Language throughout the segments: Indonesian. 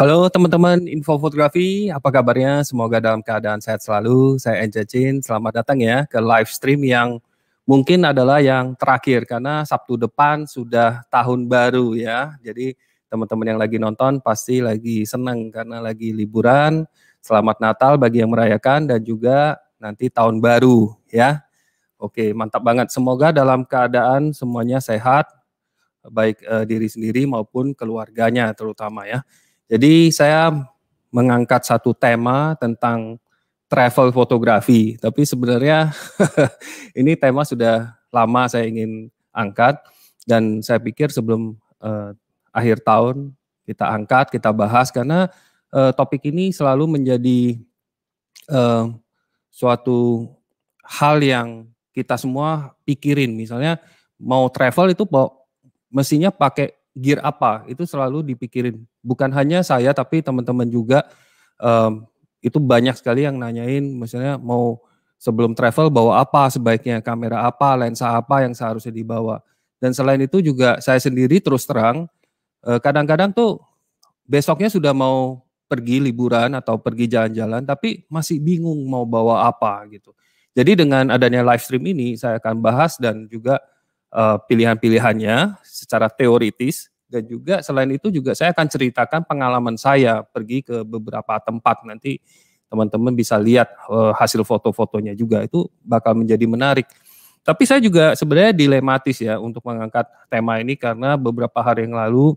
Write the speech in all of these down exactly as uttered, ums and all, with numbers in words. Halo teman-teman Info Fotografi, apa kabarnya? Semoga dalam keadaan sehat selalu. Saya Enja Chin, selamat datang ya ke live stream yang mungkin adalah yang terakhir karena Sabtu depan sudah tahun baru ya. Jadi teman-teman yang lagi nonton pasti lagi senang karena lagi liburan. Selamat Natal bagi yang merayakan dan juga nanti tahun baru ya. Oke, mantap banget. Semoga dalam keadaan semuanya sehat, baik eh, diri sendiri maupun keluarganya terutama ya. Jadi saya mengangkat satu tema tentang travel fotografi, tapi sebenarnya ini tema sudah lama saya ingin angkat dan saya pikir sebelum eh, akhir tahun kita angkat, kita bahas karena eh, topik ini selalu menjadi eh, suatu hal yang kita semua pikirin. Misalnya mau travel itu mestinya pakai gear apa, itu selalu dipikirin. Bukan hanya saya tapi teman-teman juga um, itu banyak sekali yang nanyain misalnya mau sebelum travel bawa apa sebaiknya, kamera apa, lensa apa yang seharusnya dibawa. Dan selain itu juga saya sendiri terus terang kadang-kadang tuh besoknya sudah mau pergi liburan atau pergi jalan-jalan tapi masih bingung mau bawa apa gitu. Jadi dengan adanya live stream ini saya akan bahas dan juga Uh, pilihan-pilihannya secara teoritis dan juga selain itu juga saya akan ceritakan pengalaman saya pergi ke beberapa tempat, nanti teman-teman bisa lihat uh, hasil foto-fotonya juga, itu bakal menjadi menarik. Tapi saya juga sebenarnya dilematis ya untuk mengangkat tema ini karena beberapa hari yang lalu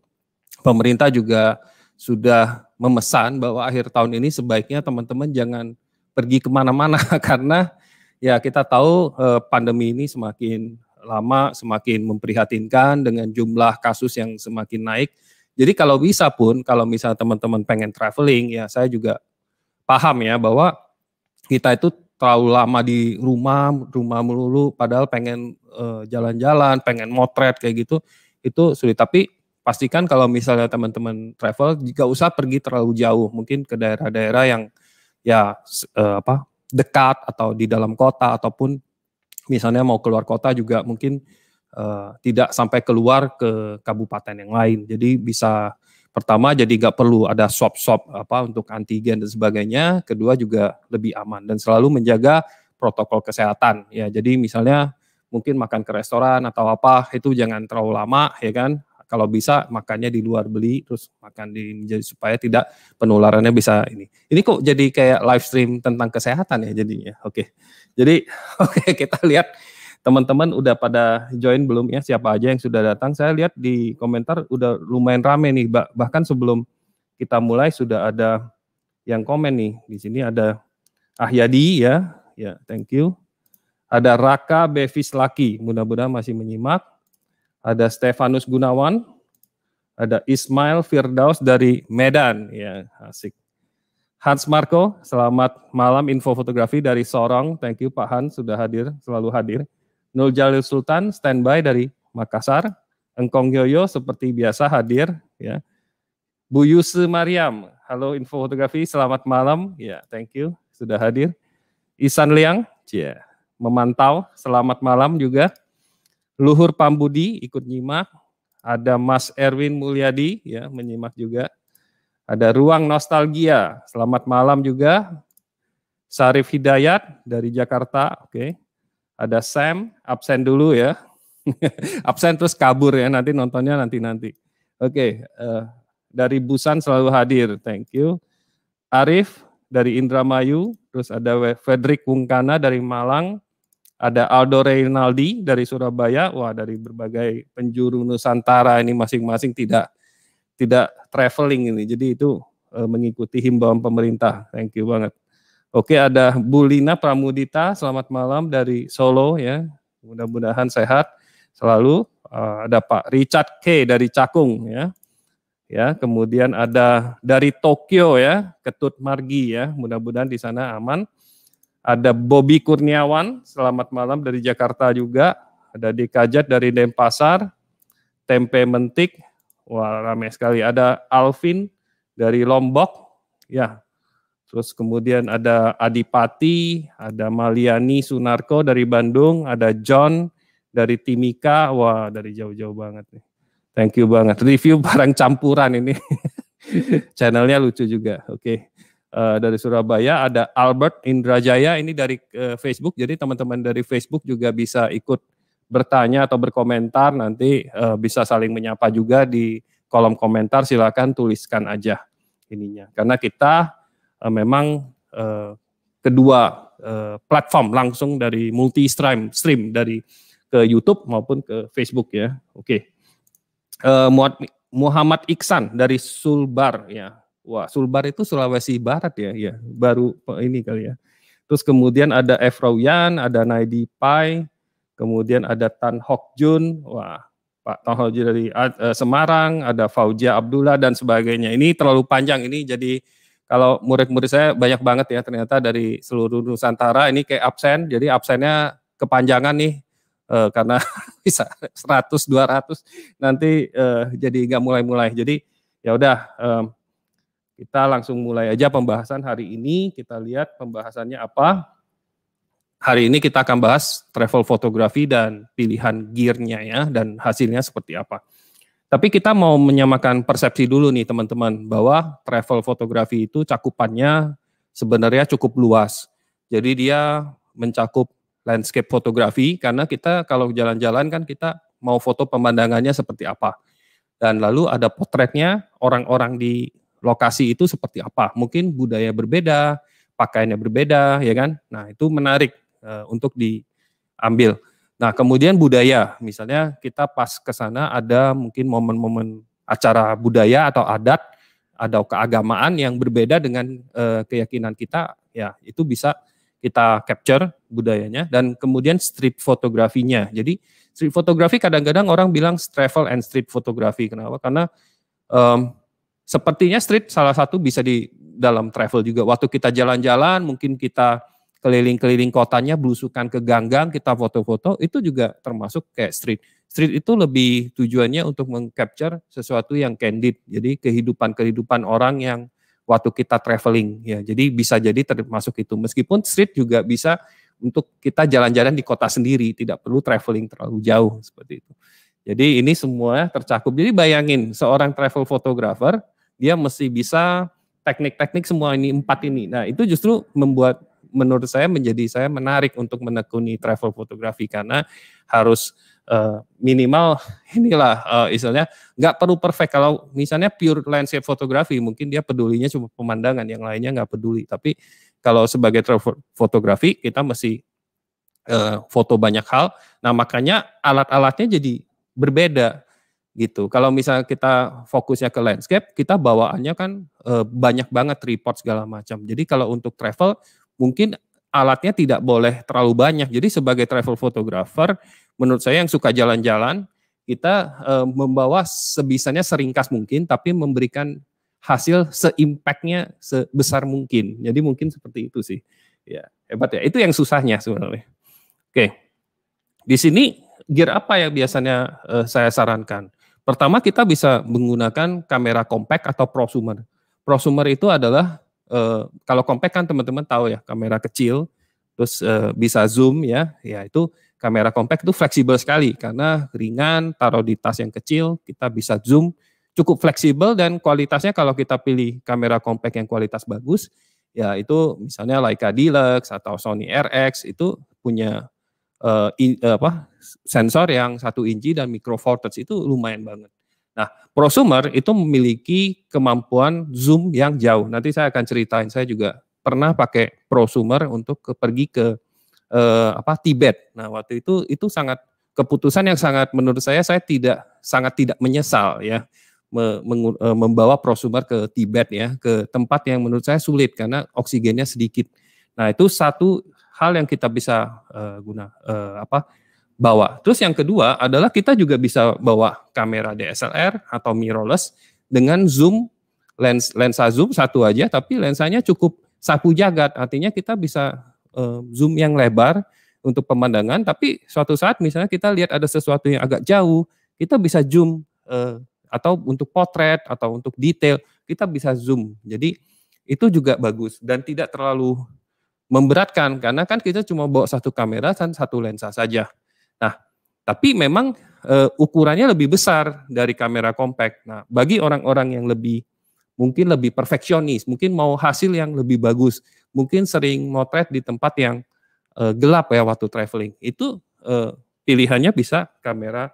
pemerintah juga sudah memesan bahwa akhir tahun ini sebaiknya teman-teman jangan pergi kemana-mana karena ya kita tahu uh, pandemi ini semakin lama semakin memprihatinkan dengan jumlah kasus yang semakin naik. Jadi kalau bisa pun, kalau misalnya teman-teman pengen traveling, ya saya juga paham ya bahwa kita itu terlalu lama di rumah, rumah melulu, padahal pengen jalan-jalan, uh, pengen motret kayak gitu, itu sulit. Tapi pastikan kalau misalnya teman-teman travel, gak usah pergi terlalu jauh, mungkin ke daerah-daerah yang ya uh, apa dekat atau di dalam kota ataupun misalnya mau keluar kota juga mungkin uh, tidak sampai keluar ke kabupaten yang lain. Jadi bisa pertama jadi nggak perlu ada swab-swab apa untuk antigen dan sebagainya. Kedua juga lebih aman dan selalu menjaga protokol kesehatan. Ya jadi misalnya mungkin makan ke restoran atau apa itu jangan terlalu lama ya kan. Kalau bisa makannya di luar, beli terus makan di, jadi supaya tidak penularannya bisa ini. Ini kok jadi kayak live stream tentang kesehatan ya jadinya. Oke. Jadi oke okay, kita lihat teman-teman udah pada join belum ya, siapa aja yang sudah datang. Saya lihat di komentar udah lumayan rame nih, bahkan sebelum kita mulai sudah ada yang komen nih. Di sini ada Ahyadi ya. Ya, thank you. Ada Raka Bevis Laki, mudah-mudahan masih menyimak. Ada Stefanus Gunawan, ada Ismail Firdaus dari Medan, ya asik. Hans Marco, selamat malam Info Fotografi dari Sorong, thank you Pak Hans sudah hadir, selalu hadir. Nul Jalil Sultan, standby dari Makassar. Engkong Yoyo seperti biasa hadir, ya. Bu Yuse Mariam, halo Info Fotografi, selamat malam, ya thank you sudah hadir. Isan Liang, ya, memantau, selamat malam juga. Luhur Pambudi ikut nyimak, ada Mas Erwin Mulyadi ya menyimak juga, ada Ruang Nostalgia, selamat malam juga, Sarif Hidayat dari Jakarta, oke, okay. Ada Sam absen dulu ya, absen terus kabur ya nanti nontonnya nanti nanti, oke, okay. uh, dari Busan selalu hadir, thank you, Arif dari Indramayu, terus ada Fredrik Wungkana dari Malang. Ada Aldo Reynaldi dari Surabaya, wah dari berbagai penjuru Nusantara ini masing-masing tidak tidak traveling ini, jadi itu e, mengikuti himbauan pemerintah, thank you banget. Oke ada Bu Lina Pramudita, selamat malam dari Solo ya, mudah-mudahan sehat selalu. E, ada Pak Richard K dari Cakung ya, ya kemudian ada dari Tokyo ya, Ketut Margi ya, mudah-mudahan di sana aman. Ada Bobby Kurniawan, selamat malam dari Jakarta juga. Ada Dekajat dari Denpasar, Tempe Mentik, wah ramai sekali. Ada Alvin dari Lombok, ya. Terus kemudian ada Adipati, ada Maliani Sunarko dari Bandung, ada John dari Timika, wah dari jauh-jauh banget nih. Thank you banget. Review barang campuran ini. Channelnya lucu juga. Oke. Okay. Uh, dari Surabaya ada Albert Indrajaya, ini dari uh, Facebook. Jadi teman-teman dari Facebook juga bisa ikut bertanya atau berkomentar, nanti uh, bisa saling menyapa juga di kolom komentar, silakan tuliskan aja ininya. Karena kita uh, memang uh, kedua uh, platform langsung dari multi stream stream dari ke YouTube maupun ke Facebook ya. Oke. Okay. Uh, Muhammad Iksan dari Sulbar ya. Wah, Sulbar itu Sulawesi Barat ya, ya baru ini kali ya. Terus kemudian ada Efrawian, ada Naidi Pai, kemudian ada Tan Hok Jun, wah Pak Tan Hok Jun dari uh, Semarang, ada Fauzia Abdullah dan sebagainya. Ini terlalu panjang ini, jadi kalau murid-murid saya banyak banget ya ternyata dari seluruh Nusantara, ini kayak absen, jadi absennya kepanjangan nih. Uh, karena bisa seratus dua ratus nanti uh, jadi nggak mulai-mulai. Jadi ya udah. Um, Kita langsung mulai aja pembahasan hari ini, kita lihat pembahasannya apa. Hari ini kita akan bahas travel fotografi dan pilihan gearnya ya, dan hasilnya seperti apa. Tapi kita mau menyamakan persepsi dulu nih teman-teman, bahwa travel fotografi itu cakupannya sebenarnya cukup luas. Jadi dia mencakup landscape fotografi, karena kita kalau jalan-jalan kan kita mau foto pemandangannya seperti apa. Dan lalu ada potretnya orang-orang di lokasi itu seperti apa, mungkin budaya berbeda, pakaiannya berbeda, ya kan? Nah itu menarik e, untuk diambil. Nah kemudian budaya, misalnya kita pas ke sana ada mungkin momen-momen acara budaya atau adat, atau keagamaan yang berbeda dengan e, keyakinan kita, ya itu bisa kita capture budayanya. Dan kemudian street fotografinya. Jadi street fotografi kadang-kadang orang bilang travel and street photography, kenapa? Karena um, sepertinya street salah satu bisa di dalam travel juga. Waktu kita jalan-jalan, mungkin kita keliling-keliling kotanya, belusukan ke gang-gang, kita foto-foto, itu juga termasuk kayak street. Street itu lebih tujuannya untuk meng-capture sesuatu yang candid. Jadi kehidupan-kehidupan orang yang waktu kita traveling. Ya, jadi bisa jadi termasuk itu. Meskipun street juga bisa untuk kita jalan-jalan di kota sendiri, tidak perlu traveling terlalu jauh seperti itu. Jadi ini semua tercakup. Jadi bayangin seorang travel photographer, dia mesti bisa teknik-teknik semua ini, empat ini. Nah itu justru membuat menurut saya menjadi saya menarik untuk menekuni travel fotografi, karena harus uh, minimal inilah uh, istilahnya nggak perlu perfect. Kalau misalnya pure landscape fotografi mungkin dia pedulinya cuma pemandangan, yang lainnya nggak peduli. Tapi kalau sebagai travel fotografi kita mesti uh, foto banyak hal. Nah makanya alat-alatnya jadi berbeda gitu. Kalau misalnya kita fokusnya ke landscape, kita bawaannya kan e, banyak banget report segala macam. Jadi kalau untuk travel mungkin alatnya tidak boleh terlalu banyak. Jadi sebagai travel photographer menurut saya yang suka jalan-jalan, kita e, membawa sebisanya seringkas mungkin, tapi memberikan hasil se-impactnya sebesar mungkin. Jadi mungkin seperti itu sih. Ya, hebat ya. Itu yang susahnya sebenarnya. Oke. Di sini gear apa yang biasanya uh, saya sarankan? Pertama kita bisa menggunakan kamera compact atau prosumer. Prosumer itu adalah, uh, kalau compact kan teman-teman tahu ya, kamera kecil, terus uh, bisa zoom ya, ya itu kamera compact itu fleksibel sekali, karena ringan, taruh di tas yang kecil, kita bisa zoom, cukup fleksibel, dan kualitasnya kalau kita pilih kamera compact yang kualitas bagus, ya itu misalnya Leica Deluxe atau Sony R X, itu punya Uh, in, uh, apa sensor yang satu inci dan micro four thirds itu lumayan banget. Nah, prosumer itu memiliki kemampuan zoom yang jauh. Nanti saya akan ceritain, saya juga pernah pakai prosumer untuk ke, pergi ke uh, apa Tibet. Nah, waktu itu itu sangat keputusan yang sangat menurut saya saya tidak sangat tidak menyesal ya me, meng, uh, membawa prosumer ke Tibet ya, ke tempat yang menurut saya sulit karena oksigennya sedikit. Nah, itu satu hal yang kita bisa uh, guna uh, apa bawa. Terus yang kedua adalah kita juga bisa bawa kamera D S L R atau mirrorless dengan zoom lens lensa zoom satu aja, tapi lensanya cukup sapu jagat. Artinya kita bisa uh, zoom yang lebar untuk pemandangan, tapi suatu saat misalnya kita lihat ada sesuatu yang agak jauh, kita bisa zoom uh, atau untuk potret atau untuk detail kita bisa zoom. Jadi itu juga bagus dan tidak terlalu memberatkan, karena kan kita cuma bawa satu kamera dan satu lensa saja. Nah, tapi memang e, ukurannya lebih besar dari kamera compact. Nah, bagi orang-orang yang lebih mungkin lebih perfeksionis, mungkin mau hasil yang lebih bagus, mungkin sering motret di tempat yang uh, gelap ya waktu traveling. Itu uh, pilihannya bisa kamera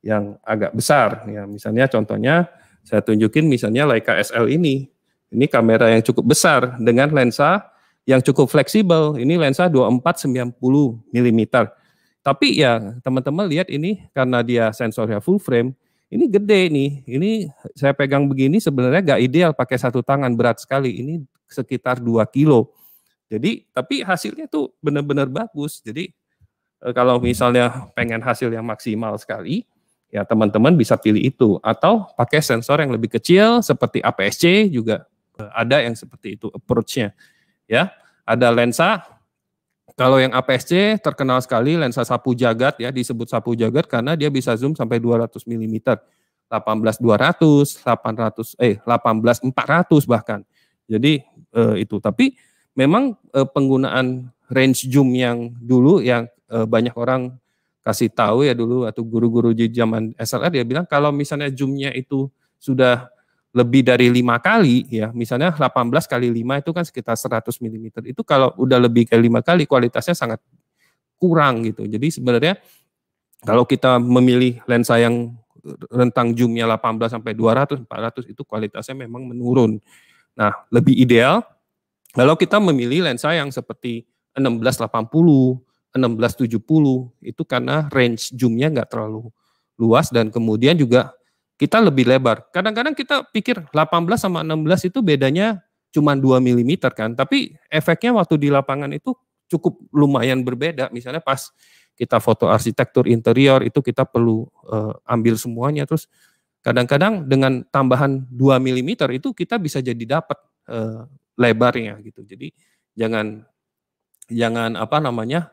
yang agak besar. Ya, misalnya contohnya saya tunjukin misalnya Leica S L ini. Ini kamera yang cukup besar dengan lensa yang cukup fleksibel. Ini lensa dua puluh empat sembilan puluh milimeter. Tapi ya teman-teman lihat ini karena dia sensornya full frame, ini gede nih. Ini saya pegang begini sebenarnya gak ideal pakai satu tangan, berat sekali. Ini sekitar dua kilo. Jadi tapi hasilnya tuh benar-benar bagus. Jadi kalau misalnya pengen hasil yang maksimal sekali, ya teman-teman bisa pilih itu. Atau pakai sensor yang lebih kecil seperti A P S C juga ada yang seperti itu approach-nya. Ya, ada lensa, kalau yang A P S C terkenal sekali lensa sapu jagat ya, disebut sapu jagat karena dia bisa zoom sampai dua ratus milimeter, delapan belas dua ratus, delapan ratus, eh delapan belas empat ratus bahkan. Jadi eh, itu, tapi memang eh, penggunaan range zoom yang dulu yang eh, banyak orang kasih tahu ya dulu, atau guru-guru di zaman S L R dia bilang kalau misalnya zoomnya itu sudah lebih dari lima kali ya, misalnya delapan belas kali lima itu kan sekitar seratus milimeter, itu kalau udah lebih dari lima kali kualitasnya sangat kurang gitu. Jadi sebenarnya kalau kita memilih lensa yang rentang zoomnya delapan belas sampai dua ratus, empat ratus itu kualitasnya memang menurun. Nah lebih ideal kalau kita memilih lensa yang seperti enam belas delapan puluh, enam belas tujuh puluh, itu karena range zoomnya nggak terlalu luas dan kemudian juga kita lebih lebar. Kadang-kadang kita pikir delapan belas sama enam belas itu bedanya cuma dua milimeter kan, tapi efeknya waktu di lapangan itu cukup lumayan berbeda. Misalnya pas kita foto arsitektur interior itu kita perlu uh, ambil semuanya, terus kadang-kadang dengan tambahan dua milimeter itu kita bisa jadi dapat uh, lebarnya gitu. Jadi jangan jangan apa namanya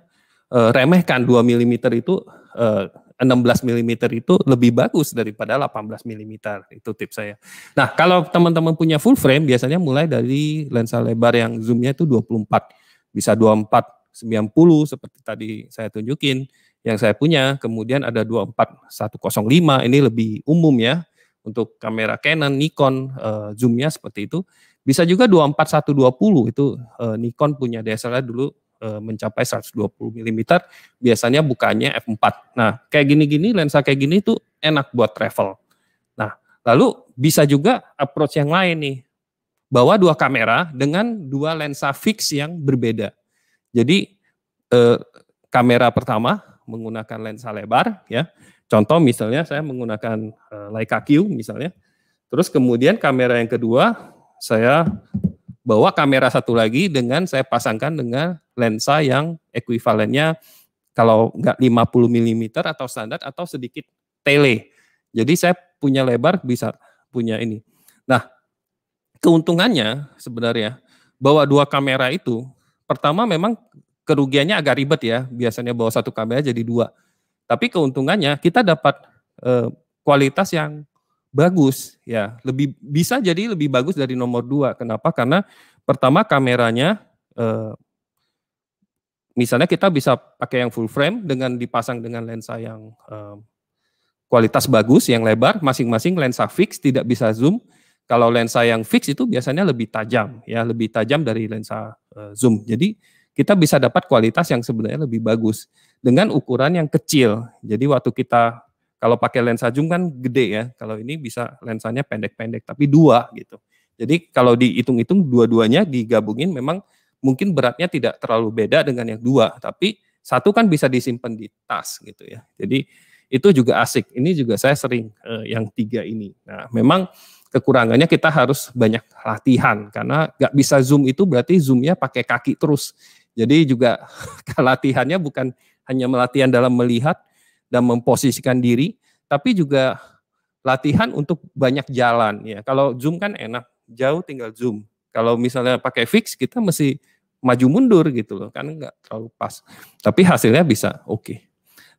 eh, remehkan dua milimeter itu, eh, enam belas milimeter itu lebih bagus daripada delapan belas milimeter, itu tips saya. Nah kalau teman-teman punya full frame biasanya mulai dari lensa lebar yang zoomnya itu dua puluh empat, bisa dua puluh empat sembilan puluh seperti tadi saya tunjukin yang saya punya, kemudian ada dua puluh empat satu nol lima, ini lebih umum ya untuk kamera Canon, Nikon, eh, zoomnya seperti itu. Bisa juga dua puluh empat satu dua puluh itu eh, Nikon punya D S L R dulu eh, mencapai seratus dua puluh milimeter, biasanya bukannya f empat. Nah kayak gini-gini, lensa kayak gini itu enak buat travel. Nah lalu bisa juga approach yang lain nih, bawa dua kamera dengan dua lensa fix yang berbeda. Jadi eh, kamera pertama menggunakan lensa lebar ya, contoh misalnya saya menggunakan eh, Leica Q misalnya, terus kemudian kamera yang kedua saya bawa kamera satu lagi dengan saya pasangkan dengan lensa yang ekuivalennya kalau nggak lima puluh milimeter atau standar atau sedikit tele. Jadi saya punya lebar bisa punya ini. Nah keuntungannya sebenarnya bawa dua kamera itu, pertama memang kerugiannya agak ribet ya, biasanya bawa satu kamera jadi dua. Tapi keuntungannya kita dapat eh, kualitas yang bagus ya, lebih bisa jadi lebih bagus dari nomor dua. Kenapa? Karena pertama kameranya eh, misalnya kita bisa pakai yang full frame dengan dipasang dengan lensa yang eh, kualitas bagus yang lebar, masing-masing lensa fix tidak bisa zoom. Kalau lensa yang fix itu biasanya lebih tajam ya, lebih tajam dari lensa eh, zoom. Jadi kita bisa dapat kualitas yang sebenarnya lebih bagus dengan ukuran yang kecil. Jadi waktu kita kalau pakai lensa zoom kan gede ya, kalau ini bisa lensanya pendek-pendek tapi dua gitu. Jadi kalau dihitung-hitung dua-duanya digabungin memang mungkin beratnya tidak terlalu beda dengan yang dua, tapi satu kan bisa disimpan di tas gitu ya. Jadi itu juga asik, ini juga saya sering eh, yang tiga ini. Nah memang kekurangannya kita harus banyak latihan karena nggak bisa zoom itu berarti zoomnya pakai kaki terus. Jadi juga latihannya bukan hanya melatihan dalam melihat dan memposisikan diri, tapi juga latihan untuk banyak jalan ya. Kalau zoom kan enak, jauh tinggal zoom. Kalau misalnya pakai fix kita mesti maju mundur gitu loh, kan nggak terlalu pas. Tapi hasilnya bisa oke. Okay.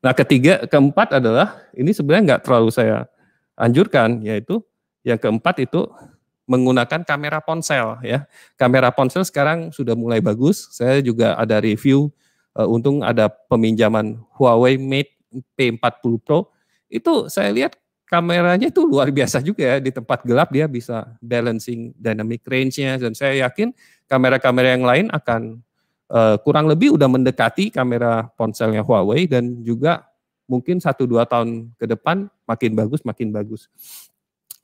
Nah ketiga, keempat adalah, ini sebenarnya nggak terlalu saya anjurkan, yaitu yang keempat itu menggunakan kamera ponsel ya. Kamera ponsel sekarang sudah mulai bagus, saya juga ada review, uh, untung ada peminjaman Huawei Mate P empat puluh Pro, itu saya lihat kameranya itu luar biasa juga, di tempat gelap dia bisa balancing dynamic range-nya, dan saya yakin kamera-kamera yang lain akan uh, kurang lebih udah mendekati kamera ponselnya Huawei, dan juga mungkin satu dua tahun ke depan makin bagus, makin bagus.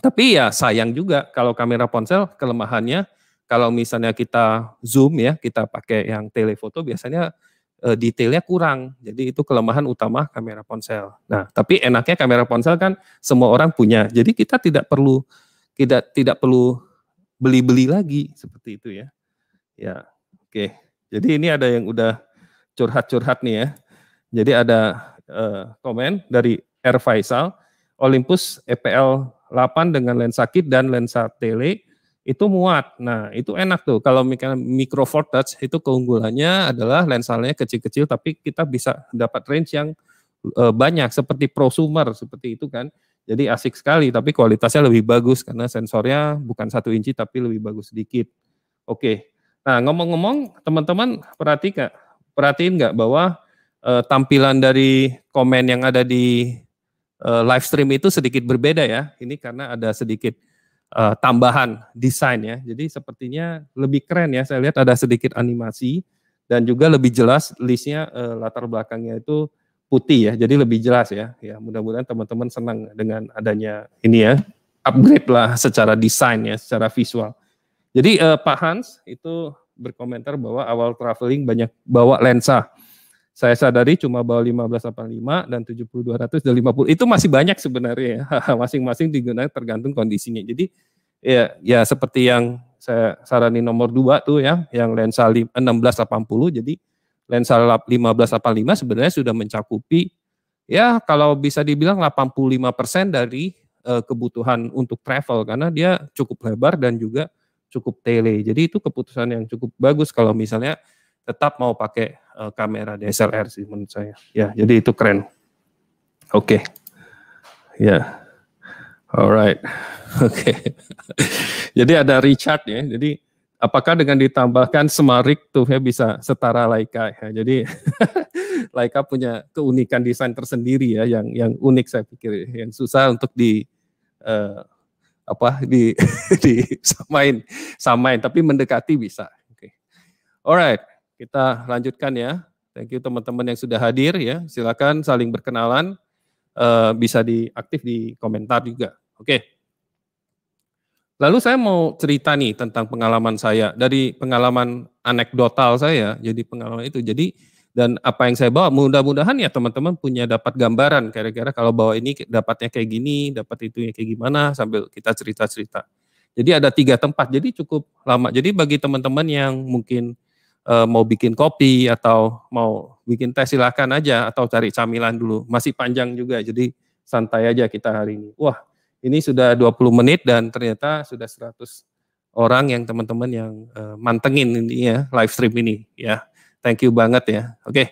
Tapi ya sayang juga kalau kamera ponsel kelemahannya, kalau misalnya kita zoom ya, kita pakai yang telefoto biasanya detailnya kurang, jadi itu kelemahan utama kamera ponsel. Nah, tapi enaknya kamera ponsel kan semua orang punya, jadi kita tidak perlu tidak tidak perlu beli-beli lagi seperti itu ya. Ya, oke. Jadi ini ada yang udah curhat-curhat nih ya. Jadi ada eh, komen dari R Faisal, Olympus E P L delapan dengan lensa kit dan lensa tele itu muat. Nah, itu enak tuh. Kalau Micro Four Touch itu keunggulannya adalah lensanya kecil-kecil, tapi kita bisa dapat range yang e, banyak, seperti prosumer, seperti itu kan. Jadi asik sekali, tapi kualitasnya lebih bagus karena sensornya bukan satu inci, tapi lebih bagus sedikit. Oke, nah ngomong-ngomong teman-teman, perhatikan, perhatiin nggak bahwa e, tampilan dari komen yang ada di e, live stream itu sedikit berbeda ya. Ini karena ada sedikit Uh, tambahan desain ya, jadi sepertinya lebih keren ya. Saya lihat ada sedikit animasi dan juga lebih jelas listnya, uh, latar belakangnya itu putih ya, jadi lebih jelas ya. Ya mudah-mudahan teman-teman senang dengan adanya ini ya, upgrade lah secara desain ya, secara visual. Jadi uh, Pak Hans itu berkomentar bahwa awal traveling banyak bawa lensa. Saya sadari cuma bawa lima belas delapan puluh lima dan tujuh puluh dua ratus dan lima puluh. Itu masih banyak sebenarnya ya. Masing-masing digunakan tergantung kondisinya. Jadi ya ya seperti yang saya sarani nomor dua tuh ya, yang lensa enam belas delapan puluh. Jadi lensa lima belas delapan puluh lima sebenarnya sudah mencakupi ya, kalau bisa dibilang delapan puluh lima persen dari uh, kebutuhan untuk travel, karena dia cukup lebar dan juga cukup tele. Jadi itu keputusan yang cukup bagus kalau misalnya tetap mau pakai uh, kamera D S L R sih menurut saya. Ya, jadi itu keren. Oke. Okay. Ya. Yeah. Alright. Oke. Okay. Jadi ada Richard ya. Jadi apakah dengan ditambahkan Semarik tuh ya bisa setara Leica ya. Jadi Leica punya keunikan desain tersendiri ya, yang yang unik saya pikir, yang susah untuk di uh, apa di disamain samain, tapi mendekati bisa. Oke. Okay. Alright. Kita lanjutkan ya. Thank you teman-teman yang sudah hadir ya. Silakan saling berkenalan. E, bisa diaktif di komentar juga. Oke. Lalu saya mau cerita nih tentang pengalaman saya. Dari pengalaman anekdotal saya. Jadi pengalaman itu. Jadi dan apa yang saya bawa. Mudah-mudahan ya teman-teman punya dapat gambaran. Kira-kira kalau bawa ini dapatnya kayak gini. Dapat itunya kayak gimana. Sambil kita cerita-cerita. Jadi ada tiga tempat. Jadi cukup lama. Jadi bagi teman-teman yang mungkin Uh, mau bikin kopi atau mau bikin teh silahkan aja, atau cari camilan dulu, masih panjang juga, jadi santai aja kita hari ini. Wah, ini sudah dua puluh menit dan ternyata sudah seratus orang yang teman-teman yang uh, mantengin ini ya, live stream ini ya. Thank you banget ya. Oke. Okay.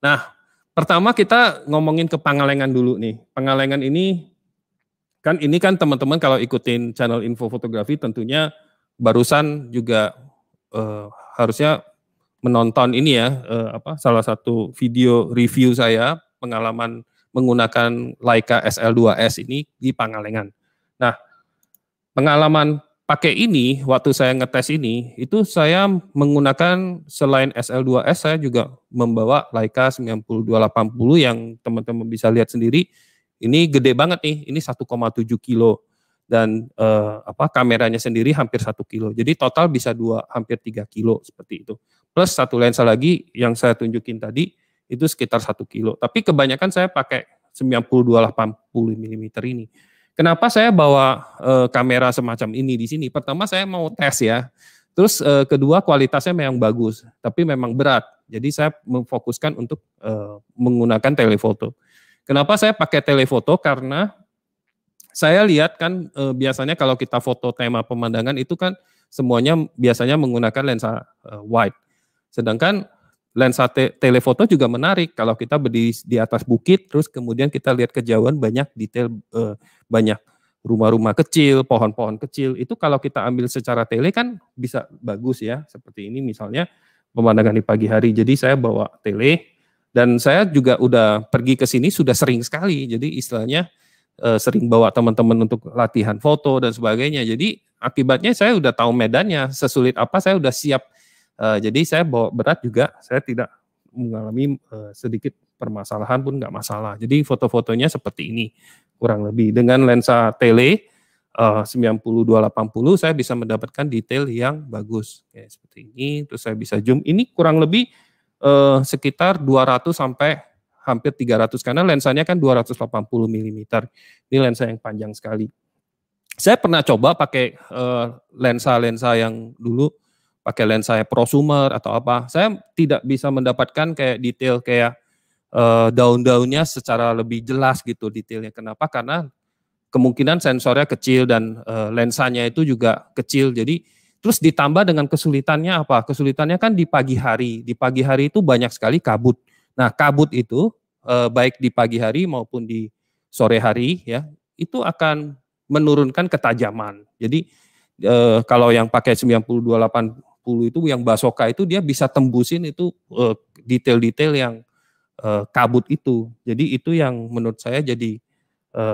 Nah, pertama kita ngomongin ke Pangalengan dulu nih. Pangalengan ini kan ini kan teman-teman kalau ikutin channel Info Fotografi tentunya barusan juga uh, harusnya menonton ini ya, eh, apa salah satu video review saya pengalaman menggunakan Leica S L dua S ini di Pangalengan. Nah, pengalaman pakai ini waktu saya ngetes ini, itu saya menggunakan selain S L dua S saya juga membawa Leica sembilan puluh dua delapan puluh yang teman-teman bisa lihat sendiri. Ini gede banget nih, ini satu koma tujuh kilo. Dan eh, apa kameranya sendiri hampir satu kilo. Jadi total bisa dua hampir tiga kilo seperti itu. Plus satu lensa lagi yang saya tunjukin tadi itu sekitar satu kilo. Tapi kebanyakan saya pakai sembilan puluh dua delapan puluh milimeter ini. Kenapa saya bawa eh, kamera semacam ini di sini? Pertama saya mau tes ya. Terus eh, kedua kualitasnya memang bagus, tapi memang berat. Jadi saya memfokuskan untuk eh, menggunakan telefoto. Kenapa saya pakai telefoto? Karena saya lihat kan e, biasanya kalau kita foto tema pemandangan itu kan semuanya biasanya menggunakan lensa e, wide. Sedangkan lensa te telefoto juga menarik kalau kita berdiri di atas bukit terus kemudian kita lihat kejauhan banyak detail, e, banyak rumah-rumah kecil, pohon-pohon kecil. Itu kalau kita ambil secara tele kan bisa bagus ya. Seperti ini misalnya pemandangan di pagi hari. Jadi saya bawa tele dan saya juga udah pergi ke sini sudah sering sekali. Jadi istilahnya e, sering bawa teman-teman untuk latihan foto dan sebagainya. Jadi akibatnya saya udah tahu medannya, sesulit apa saya udah siap. E, jadi saya bawa berat juga, saya tidak mengalami e, sedikit permasalahan pun nggak masalah. Jadi foto-fotonya seperti ini kurang lebih. Dengan lensa tele Uh, sembilan puluh dua delapan puluh saya bisa mendapatkan detail yang bagus kayak seperti ini. Terus saya bisa zoom, ini kurang lebih uh, sekitar dua ratus sampai hampir tiga ratus karena lensanya kan dua ratus delapan puluh milimeter. Ini lensa yang panjang sekali. Saya pernah coba pakai lensa-lensa uh, yang dulu pakai lensa prosumer atau apa, saya tidak bisa mendapatkan kayak detail kayak uh, daun-daunnya secara lebih jelas gitu detailnya. Kenapa? Karena kemungkinan sensornya kecil dan e, lensanya itu juga kecil. Jadi terus ditambah dengan kesulitannya apa? Kesulitannya kan di pagi hari. Di pagi hari itu banyak sekali kabut. Nah kabut itu e, baik di pagi hari maupun di sore hari ya, itu akan menurunkan ketajaman. Jadi e, kalau yang pakai sembilan puluh dua delapan puluh itu yang Basoka itu dia bisa tembusin itu detail-detail yang e, kabut itu. Jadi itu yang menurut saya jadi e,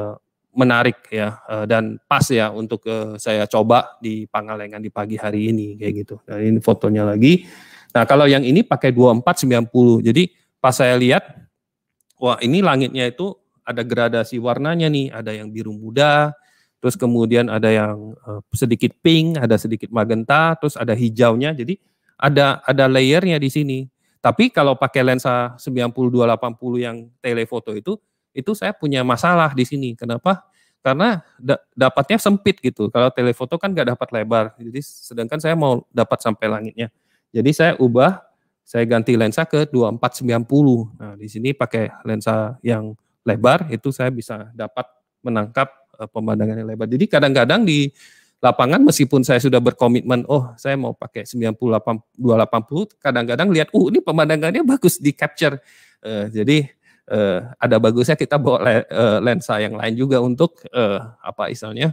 menarik ya, dan pas ya untuk saya coba di Pangalengan di pagi hari ini kayak gitu. Nah ini fotonya lagi. Nah kalau yang ini pakai dua puluh empat sembilan puluh. Jadi pas saya lihat, wah ini langitnya itu ada gradasi warnanya nih, ada yang biru muda, terus kemudian ada yang sedikit pink, ada sedikit magenta, terus ada hijaunya. Jadi ada ada layernya di sini. Tapi kalau pakai lensa sembilan puluh dua delapan puluh yang telefoto itu itu saya punya masalah di sini. Kenapa? Karena da dapatnya sempit gitu. Kalau telefoto kan nggak dapat lebar. Jadi sedangkan saya mau dapat sampai langitnya. Jadi saya ubah, saya ganti lensa ke dua puluh empat sembilan puluh. Nah, di sini pakai lensa yang lebar itu saya bisa dapat menangkap uh, pemandangan yang lebar. Jadi kadang-kadang di lapangan meskipun saya sudah berkomitmen, oh saya mau pakai sembilan puluh dua delapan puluh, kadang-kadang lihat, uh ini pemandangannya bagus di capture. Uh, jadi Uh, ada bagusnya kita bawa le uh, lensa yang lain juga untuk uh, apa istilahnya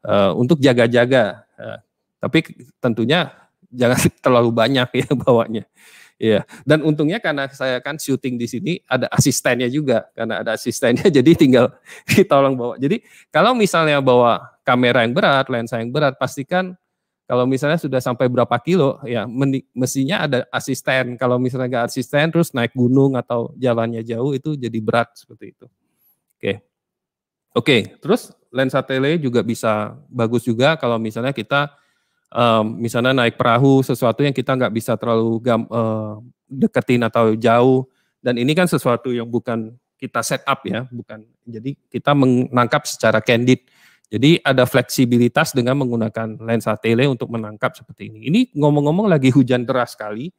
uh, untuk jaga-jaga, uh, tapi tentunya jangan terlalu banyak ya bawanya ya. Yeah. Dan untungnya karena saya kan syuting di sini ada asistennya juga, karena ada asistennya jadi tinggal ditolong bawa. Jadi kalau misalnya bawa kamera yang berat, lensa yang berat, pastikan kalau misalnya sudah sampai berapa kilo, ya mestinya ada asisten. Kalau misalnya nggak asisten, terus naik gunung atau jalannya jauh itu jadi berat seperti itu. Oke, oke. Terus lensa tele juga bisa bagus juga kalau misalnya kita, um, misalnya naik perahu, sesuatu yang kita nggak bisa terlalu gam, uh, deketin atau jauh. Dan ini kan sesuatu yang bukan kita set up ya, bukan. Jadi kita menangkap secara candid. Jadi ada fleksibilitas dengan menggunakan lensa tele untuk menangkap seperti ini. Ini ngomong-ngomong lagi hujan deras sekali.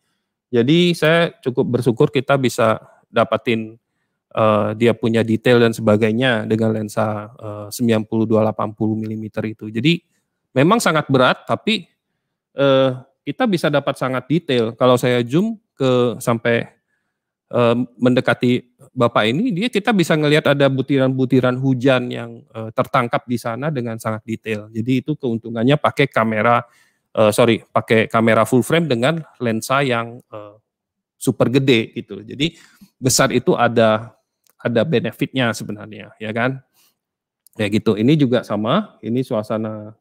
Jadi saya cukup bersyukur kita bisa dapatin uh, dia punya detail dan sebagainya dengan lensa uh, sembilan puluh dua delapan puluh milimeter itu. Jadi memang sangat berat tapi uh, kita bisa dapat sangat detail. Kalau saya zoom ke sampai uh, mendekati Bapak ini, dia kita bisa ngelihat ada butiran-butiran hujan yang e, tertangkap di sana dengan sangat detail. Jadi itu keuntungannya pakai kamera, e, sorry, pakai kamera full frame dengan lensa yang e, super gede gitu. Jadi besar itu ada ada benefitnya sebenarnya, ya kan? Ya gitu. Ini juga sama. Ini suasana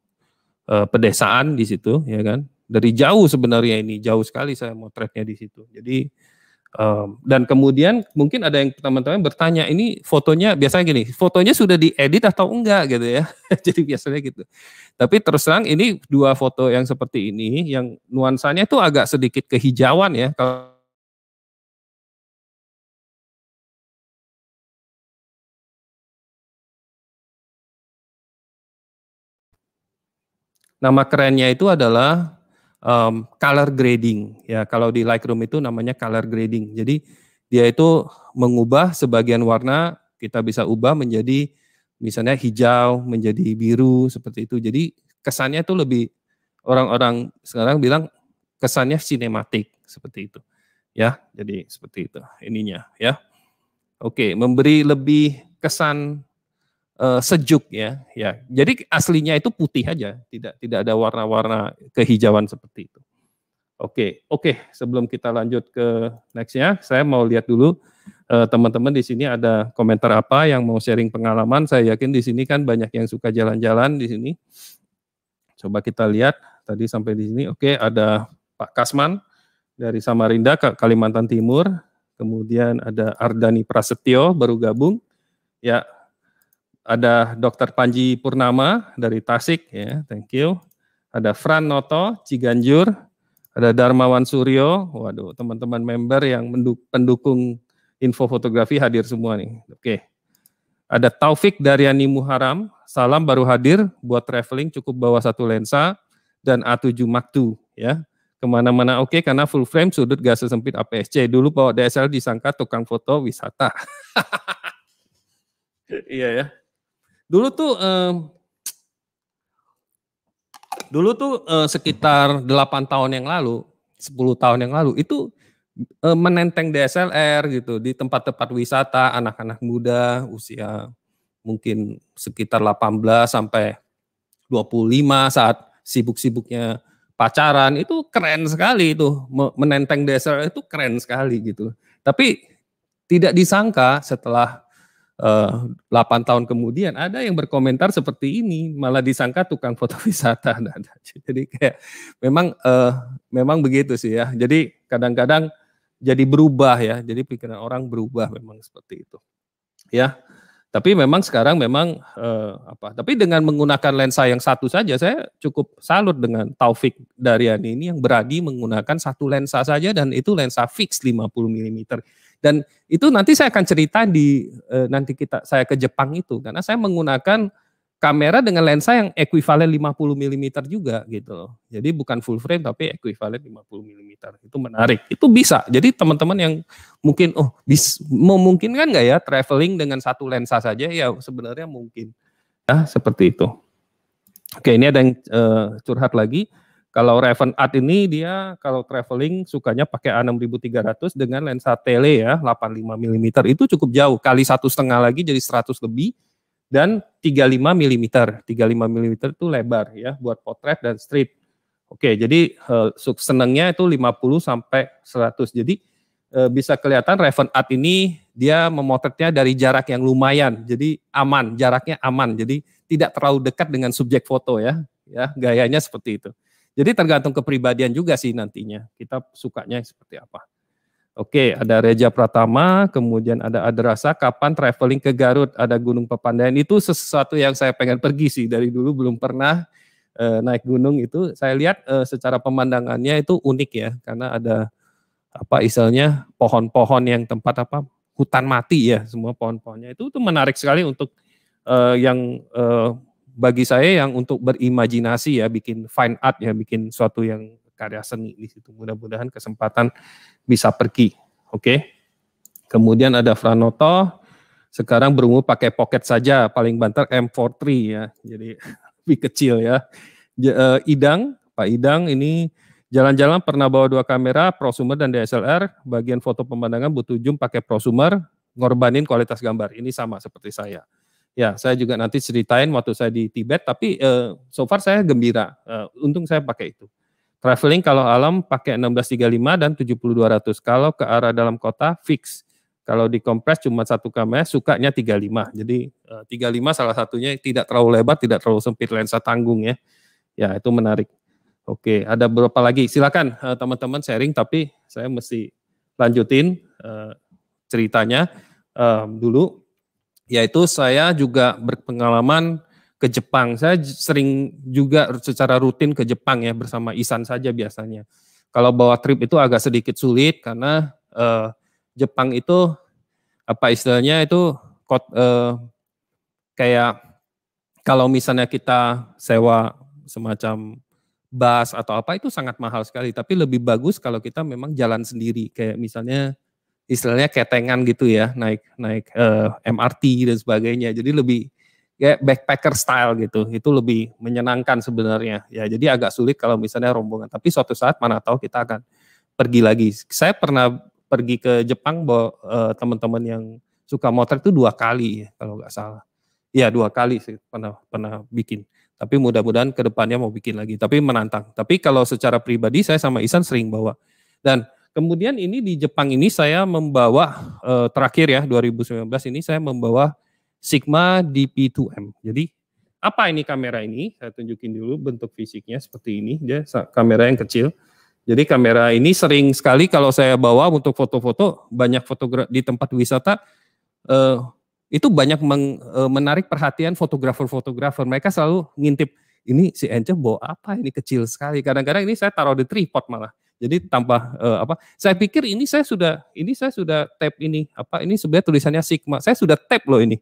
e, pedesaan di situ, ya kan? Dari jauh sebenarnya ini jauh sekali saya motretnya di situ. Jadi Um, dan kemudian mungkin ada yang teman-teman bertanya, ini fotonya biasanya gini, fotonya sudah diedit atau enggak gitu ya. Jadi biasanya gitu. Tapi terus terang ini dua foto yang seperti ini, yang nuansanya itu agak sedikit kehijauan ya. Kalau nama kerennya itu adalah Um, color grading ya, kalau di Lightroom itu namanya color grading. Jadi dia itu mengubah sebagian warna, kita bisa ubah menjadi misalnya hijau, menjadi biru seperti itu. Jadi kesannya itu lebih, orang-orang sekarang bilang kesannya sinematik seperti itu ya. Jadi seperti itu ininya ya. Oke, memberi lebih kesan Uh, sejuk ya, ya. Jadi aslinya itu putih aja, tidak tidak ada warna-warna kehijauan seperti itu. Oke, oke. Sebelum kita lanjut ke nextnya, saya mau lihat dulu teman-teman di sini ada komentar apa yang mau sharing pengalaman. Saya yakin di sini kan banyak yang suka jalan-jalan di sini. Coba kita lihat tadi sampai di sini. Oke, ada Pak Kasman dari Samarinda, Kalimantan Timur. Kemudian ada Ardani Prasetyo baru gabung. Ya, ada Dokter Panji Purnama dari Tasik. Ya, thank you. Ada Fran Noto Ciganjur. Ada Darmawan Suryo. Waduh, teman-teman member yang pendukung Info Fotografi hadir semua nih. Oke. Ada Taufik Daryani Muharam, salam baru hadir, buat traveling cukup bawa satu lensa dan A tujuh Mark dua ya. Kemana-mana oke karena full frame sudut gak sesempit A P S C. Dulu bawa D S L R disangka tukang foto wisata. Iya ya. Dulu tuh eh, dulu tuh eh, sekitar delapan tahun yang lalu, sepuluh tahun yang lalu itu menenteng D S L R gitu di tempat-tempat wisata anak-anak muda usia mungkin sekitar delapan belas sampai dua puluh lima saat sibuk-sibuknya pacaran itu keren sekali itu menenteng D S L R itu keren sekali gitu. Tapi tidak disangka setelah uh, delapan tahun kemudian ada yang berkomentar seperti ini, malah disangka tukang foto wisata. Jadi kayak memang uh, memang begitu sih ya. Jadi kadang-kadang jadi berubah ya, jadi pikiran orang berubah memang seperti itu ya. Tapi memang sekarang memang eh, apa? Tapi dengan menggunakan lensa yang satu saja, saya cukup salut dengan Taufik Daryani ini yang berani menggunakan satu lensa saja dan itu lensa fix lima puluh milimeter. Dan itu nanti saya akan cerita di eh, nanti kita saya ke Jepang itu karena saya menggunakan kamera dengan lensa yang ekuivalen lima puluh milimeter juga gitu loh. Jadi bukan full frame tapi ekuivalen lima puluh milimeter. Itu menarik. Itu bisa. Jadi teman-teman yang mungkin oh bis, memungkinkan nggak ya traveling dengan satu lensa saja ya sebenarnya mungkin. Nah, seperti itu. Oke, ini ada yang uh, curhat lagi. Kalau Raven Art ini dia kalau traveling sukanya pakai A enam tiga ratus dengan lensa tele ya delapan puluh lima milimeter. Itu cukup jauh kali satu setengah lagi jadi seratus lebih. Dan tiga puluh lima milimeter, tiga puluh lima milimeter itu lebar ya buat potret dan street. Oke, jadi eh, senengnya itu lima puluh sampai seratus. Jadi eh, bisa kelihatan Raven Art ini dia memotretnya dari jarak yang lumayan. Jadi aman, jaraknya aman. Jadi tidak terlalu dekat dengan subjek foto ya. Ya, gayanya seperti itu. Jadi tergantung kepribadian juga sih nantinya. Kita sukanya seperti apa. Oke, ada Reja Pratama, kemudian ada Adrasa, kapan traveling ke Garut, ada Gunung Pepandayan, itu sesuatu yang saya pengen pergi sih, dari dulu belum pernah e, naik gunung itu, saya lihat e, secara pemandangannya itu unik ya, karena ada apa istilahnya pohon-pohon yang tempat apa, hutan mati ya, semua pohon-pohonnya, itu, itu menarik sekali untuk e, yang e, bagi saya yang untuk berimajinasi ya, bikin fine art ya, bikin suatu yang karya seni di situ. Mudah-mudahan kesempatan bisa pergi. Oke. Kemudian ada Franoto. Sekarang berumur pakai pocket saja, paling banter M empat tiga ya. Jadi lebih kecil ya. Idang, Pak Idang ini jalan-jalan pernah bawa dua kamera, prosumer dan D S L R. Bagian foto pemandangan butuh zoom pakai prosumer, ngorbanin kualitas gambar. Ini sama seperti saya. Ya, saya juga nanti ceritain waktu saya di Tibet, tapi eh, so far saya gembira. Eh, untung saya pakai itu. Traveling kalau alam pakai enam belas tiga puluh lima dan tujuh puluh dua ratus. Kalau ke arah dalam kota fix. Kalau dikompres cuma satu kamera sukanya tiga puluh lima. Jadi tiga puluh lima salah satunya tidak terlalu lebar, tidak terlalu sempit, lensa tanggung ya. Ya, itu menarik. Oke, ada berapa lagi? Silakan teman-teman sharing tapi saya mesti lanjutin ceritanya dulu. Yaitu saya juga berpengalaman ke Jepang, saya sering juga secara rutin ke Jepang ya bersama Isan saja biasanya. Kalau bawa trip itu agak sedikit sulit karena eh, Jepang itu apa istilahnya itu eh, kayak kalau misalnya kita sewa semacam bus atau apa itu sangat mahal sekali. Tapi lebih bagus kalau kita memang jalan sendiri kayak misalnya istilahnya ketengan gitu ya naik naik eh, M R T dan sebagainya. Jadi lebih kayak backpacker style gitu, itu lebih menyenangkan sebenarnya. Ya, jadi agak sulit kalau misalnya rombongan. Tapi suatu saat mana tahu kita akan pergi lagi. Saya pernah pergi ke Jepang bawa eh, teman-teman yang suka motret itu dua kali ya, kalau nggak salah. Ya dua kali sih pernah pernah bikin. Tapi mudah-mudahan kedepannya mau bikin lagi. Tapi menantang. Tapi kalau secara pribadi saya sama Isan sering bawa. Dan Kemudian ini di Jepang ini saya membawa eh, terakhir ya dua ribu sembilan belas ini saya membawa Sigma D P two M. Jadi apa ini kamera ini? Saya tunjukin dulu bentuk fisiknya seperti ini. Dia kamera yang kecil. Jadi kamera ini sering sekali kalau saya bawa untuk foto-foto banyak fotografer di tempat wisata eh, itu banyak meng, eh, menarik perhatian fotografer-fotografer. Mereka selalu ngintip ini si Ence bawa apa? Ini kecil sekali. Kadang-kadang ini saya taruh di tripod malah. Jadi tambah eh, apa? Saya pikir ini saya sudah ini saya sudah tap ini apa? Ini sebenarnya tulisannya Sigma. Saya sudah tap loh ini,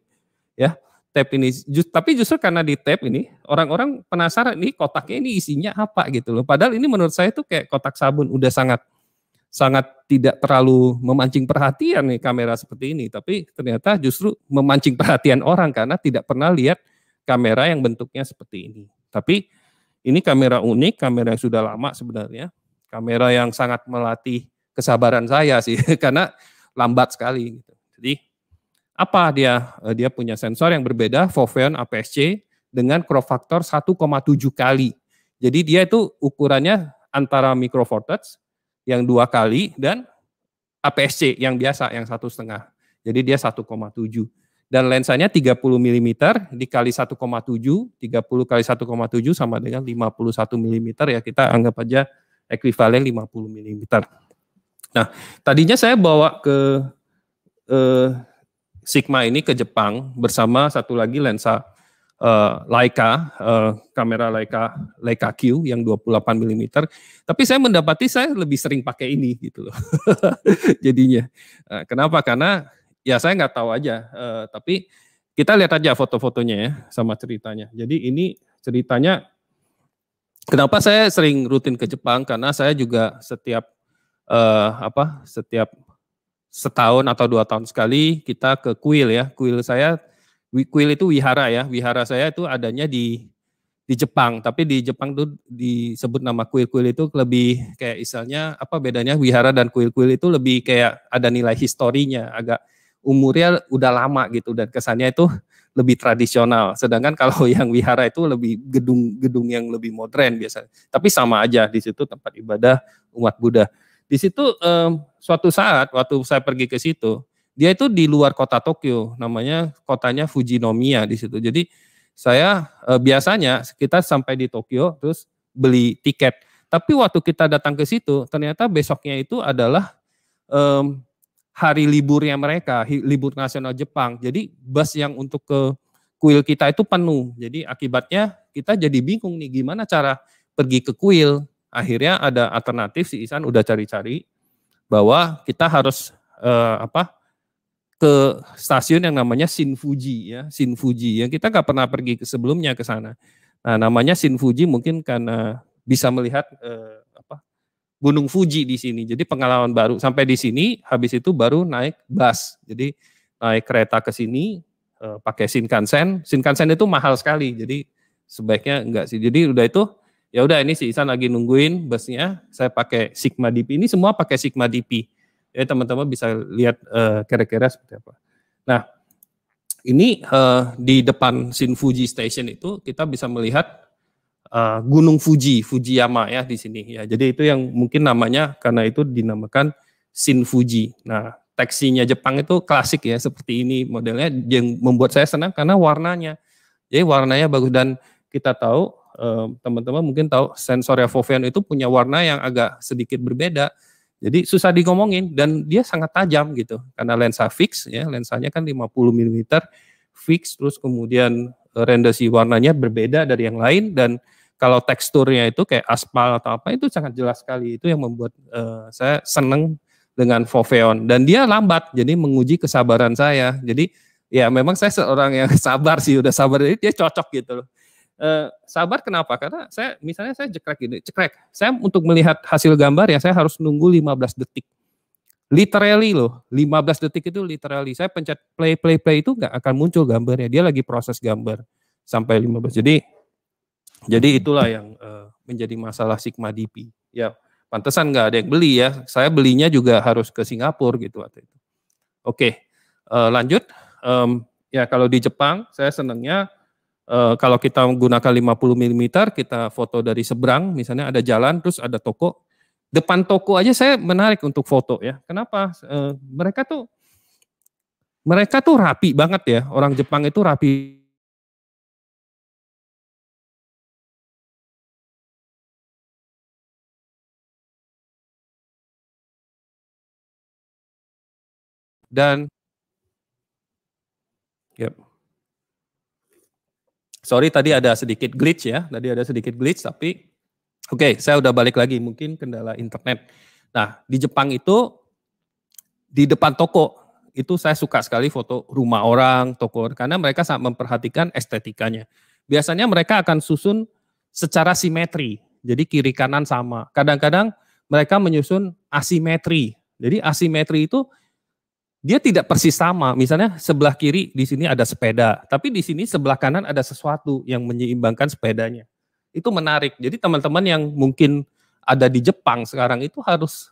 ya tap ini. Just, tapi justru karena di tap ini orang-orang penasaran ini kotaknya ini isinya apa gitu loh. Padahal ini menurut saya tuh kayak kotak sabun udah sangat sangat tidak terlalu memancing perhatian nih kamera seperti ini. Tapi ternyata justru memancing perhatian orang karena tidak pernah lihat kamera yang bentuknya seperti ini. Tapi ini kamera unik, kamera yang sudah lama sebenarnya. Kamera yang sangat melatih kesabaran saya sih karena lambat sekali gitu. Jadi apa dia dia punya sensor yang berbeda Foveon A P S C dengan crop factor satu koma tujuh kali. Jadi dia itu ukurannya antara micro four thirds yang dua kali dan A P S C yang biasa yang satu setengah. Jadi dia satu koma tujuh dan lensanya tiga puluh milimeter dikali satu koma tujuh, tiga puluh kali satu koma tujuh sama dengan lima puluh satu milimeter ya kita anggap aja ekuivalen lima puluh milimeter. Nah, tadinya saya bawa ke eh, Sigma ini ke Jepang bersama satu lagi lensa eh, Leica, eh, kamera Leica Leica Q yang dua puluh delapan milimeter. Tapi saya mendapati saya lebih sering pakai ini gitu loh. Jadinya. Nah, kenapa? Karena ya saya nggak tahu aja. Eh, tapi kita lihat aja foto-fotonya ya sama ceritanya. Jadi ini ceritanya. Kenapa saya sering rutin ke Jepang? Karena saya juga setiap eh, apa? Setiap setahun atau dua tahun sekali kita ke kuil ya. Kuil saya, kuil itu wihara ya. Wihara saya itu adanya di di Jepang. Tapi di Jepang tuh disebut nama kuil-kuil itu lebih kayak misalnya apa bedanya wihara dan kuil-kuil itu lebih kayak ada nilai historinya, agak umurnya udah lama gitu dan kesannya itu lebih tradisional, sedangkan kalau yang wihara itu lebih gedung-gedung yang lebih modern biasanya. Tapi sama aja di situ tempat ibadah umat Buddha. Di situ um, suatu saat waktu saya pergi ke situ, dia itu di luar kota Tokyo, namanya kotanya Fujinomiya di situ. Jadi saya uh, biasanya kita sampai di Tokyo terus beli tiket. Tapi waktu kita datang ke situ, ternyata besoknya itu adalah um, hari liburnya mereka, libur nasional Jepang. Jadi bus yang untuk ke kuil kita itu penuh. Jadi akibatnya kita jadi bingung nih gimana cara pergi ke kuil. Akhirnya ada alternatif si Ihsan udah cari-cari bahwa kita harus eh, apa ke stasiun yang namanya Shinfuji ya, Shinfuji yang kita nggak pernah pergi sebelumnya ke sana. Nah, namanya Shinfuji mungkin karena bisa melihat eh, apa Gunung Fuji di sini, jadi pengalaman baru. Sampai di sini, habis itu baru naik bus. Jadi naik kereta ke sini, e, pakai Shinkansen. Shinkansen itu mahal sekali, jadi sebaiknya enggak sih. Jadi udah itu, ya udah ini si Ihsan lagi nungguin busnya. Saya pakai Sigma D P. Ini semua pakai Sigma D P. Ya teman-teman bisa lihat e, kira-kira seperti apa. Nah, ini e, di depan Shinfuji Station itu kita bisa melihat Uh, Gunung Fuji, Fujiyama ya di sini ya. Jadi itu yang mungkin namanya karena itu dinamakan Shinfuji. Nah, taksinya Jepang itu klasik ya seperti ini modelnya yang membuat saya senang karena warnanya. Jadi warnanya bagus dan kita tahu uh, teman-teman mungkin tahu sensornya Foveon itu punya warna yang agak sedikit berbeda. Jadi susah digomongin dan dia sangat tajam gitu karena lensa fix ya, lensanya kan lima puluh milimeter fix terus kemudian rendasi warnanya berbeda dari yang lain dan kalau teksturnya itu kayak aspal atau apa itu sangat jelas sekali. Itu yang membuat uh, saya seneng dengan Foveon dan dia lambat jadi menguji kesabaran saya. Jadi ya memang saya seorang yang sabar sih, udah sabar jadi dia cocok gitu loh. Uh, sabar kenapa? Karena saya misalnya saya cekrek gini, cekrek. Saya untuk melihat hasil gambar ya saya harus nunggu lima belas detik. Literally loh, lima belas detik itu literally. Saya pencet play, play, play itu nggak akan muncul gambarnya. Dia lagi proses gambar sampai lima belas. Jadi, jadi itulah yang uh, menjadi masalah Sigma D P. Ya, pantesan nggak ada yang beli ya. Saya belinya juga harus ke Singapura gitu waktu itu. Oke, uh, lanjut. Um, ya kalau di Jepang, saya senangnya uh, kalau kita menggunakan lima puluh milimeter, kita foto dari seberang, misalnya ada jalan, terus ada toko. Depan toko aja saya menarik untuk foto ya. Kenapa? E, mereka tuh mereka tuh rapi banget ya. Orang Jepang itu rapi. Dan yep. Sorry tadi ada sedikit glitch ya. Tadi ada sedikit glitch tapi oke, okay, saya udah balik lagi, mungkin kendala internet. Nah, di Jepang itu, di depan toko, itu saya suka sekali foto rumah orang, toko, karena mereka sangat memperhatikan estetikanya. Biasanya mereka akan susun secara simetri, jadi kiri kanan sama. Kadang-kadang mereka menyusun asimetri, jadi asimetri itu dia tidak persis sama. Misalnya sebelah kiri di sini ada sepeda, tapi di sini sebelah kanan ada sesuatu yang menyeimbangkan sepedanya. Itu menarik. Jadi teman-teman yang mungkin ada di Jepang sekarang itu harus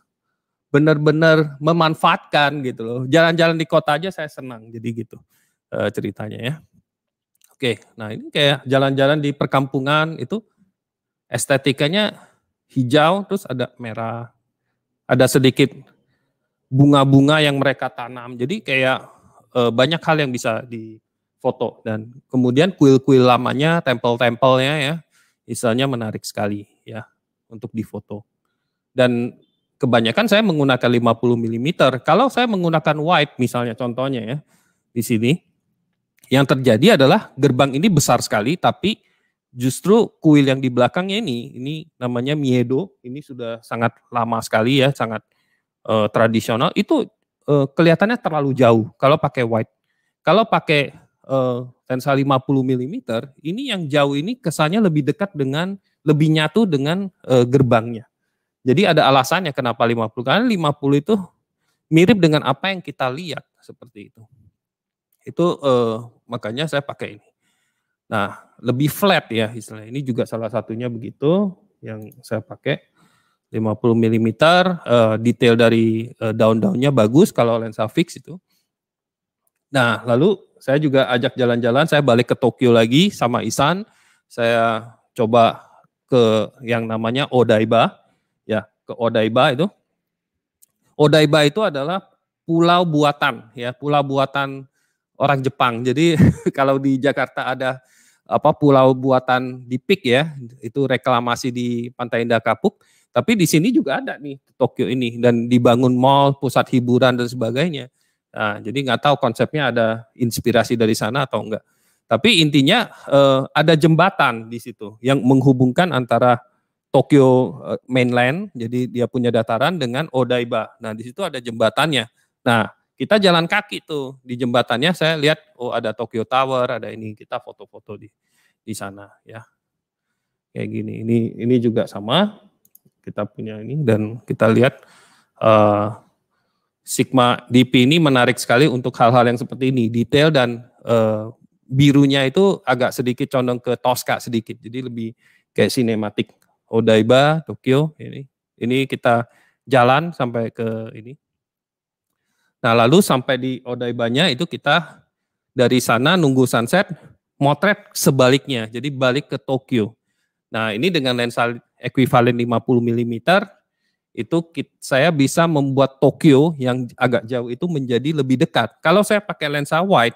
benar-benar memanfaatkan gitu loh. Jalan-jalan di kota aja saya senang. Jadi gitu e, ceritanya ya. Oke, nah ini kayak jalan-jalan di perkampungan itu estetikanya hijau terus ada merah. Ada sedikit bunga-bunga yang mereka tanam. Jadi kayak e, banyak hal yang bisa difoto. Dan kemudian kuil-kuil lamanya, tempel-tempelnya ya. Misalnya menarik sekali ya untuk difoto. Dan kebanyakan saya menggunakan lima puluh milimeter. Kalau saya menggunakan wide misalnya contohnya ya di sini. Yang terjadi adalah gerbang ini besar sekali tapi justru kuil yang di belakangnya ini, ini namanya Miedo, ini sudah sangat lama sekali ya, sangat uh, tradisional. Itu uh, kelihatannya terlalu jauh kalau pakai wide. Kalau pakai Uh, lensa lima puluh milimeter ini yang jauh ini kesannya lebih dekat dengan lebih nyatu dengan uh, gerbangnya. Jadi ada alasannya kenapa lima puluh, karena lima puluh itu mirip dengan apa yang kita lihat seperti itu. Itu uh, makanya saya pakai ini. Nah, lebih flat ya istilahnya. Ini juga salah satunya begitu yang saya pakai lima puluh milimeter, uh, detail dari uh, daun-daunnya bagus kalau lensa fix itu. Nah, lalu saya juga ajak jalan-jalan, saya balik ke Tokyo lagi sama Ihsan. Saya coba ke yang namanya Odaiba. Ya, ke Odaiba itu. Odaiba itu adalah pulau buatan, ya, pulau buatan orang Jepang. Jadi kalau di Jakarta ada apa pulau buatan di P I K ya, itu reklamasi di Pantai Indah Kapuk. Tapi di sini juga ada nih Tokyo ini dan dibangun mall, pusat hiburan dan sebagainya. Nah, jadi nggak tahu konsepnya ada inspirasi dari sana atau enggak. Tapi intinya eh, ada jembatan di situ yang menghubungkan antara Tokyo eh, mainland, jadi dia punya dataran dengan Odaiba. Nah, di situ ada jembatannya. Nah, kita jalan kaki tuh di jembatannya. Saya lihat oh ada Tokyo Tower, ada ini kita foto-foto di di sana ya. Kayak gini. Ini ini juga sama. Kita punya ini dan kita lihat. Eh, Sigma D P ini menarik sekali untuk hal-hal yang seperti ini, detail dan e, birunya itu agak sedikit condong ke Tosca sedikit, jadi lebih kayak sinematik. Odaiba, Tokyo, ini, ini kita jalan sampai ke ini. Nah lalu sampai di Odaibanya itu kita dari sana nunggu sunset, motret sebaliknya, jadi balik ke Tokyo. Nah ini dengan lensa ekuivalen lima puluh milimeter, itu saya bisa membuat Tokyo yang agak jauh itu menjadi lebih dekat. Kalau saya pakai lensa wide,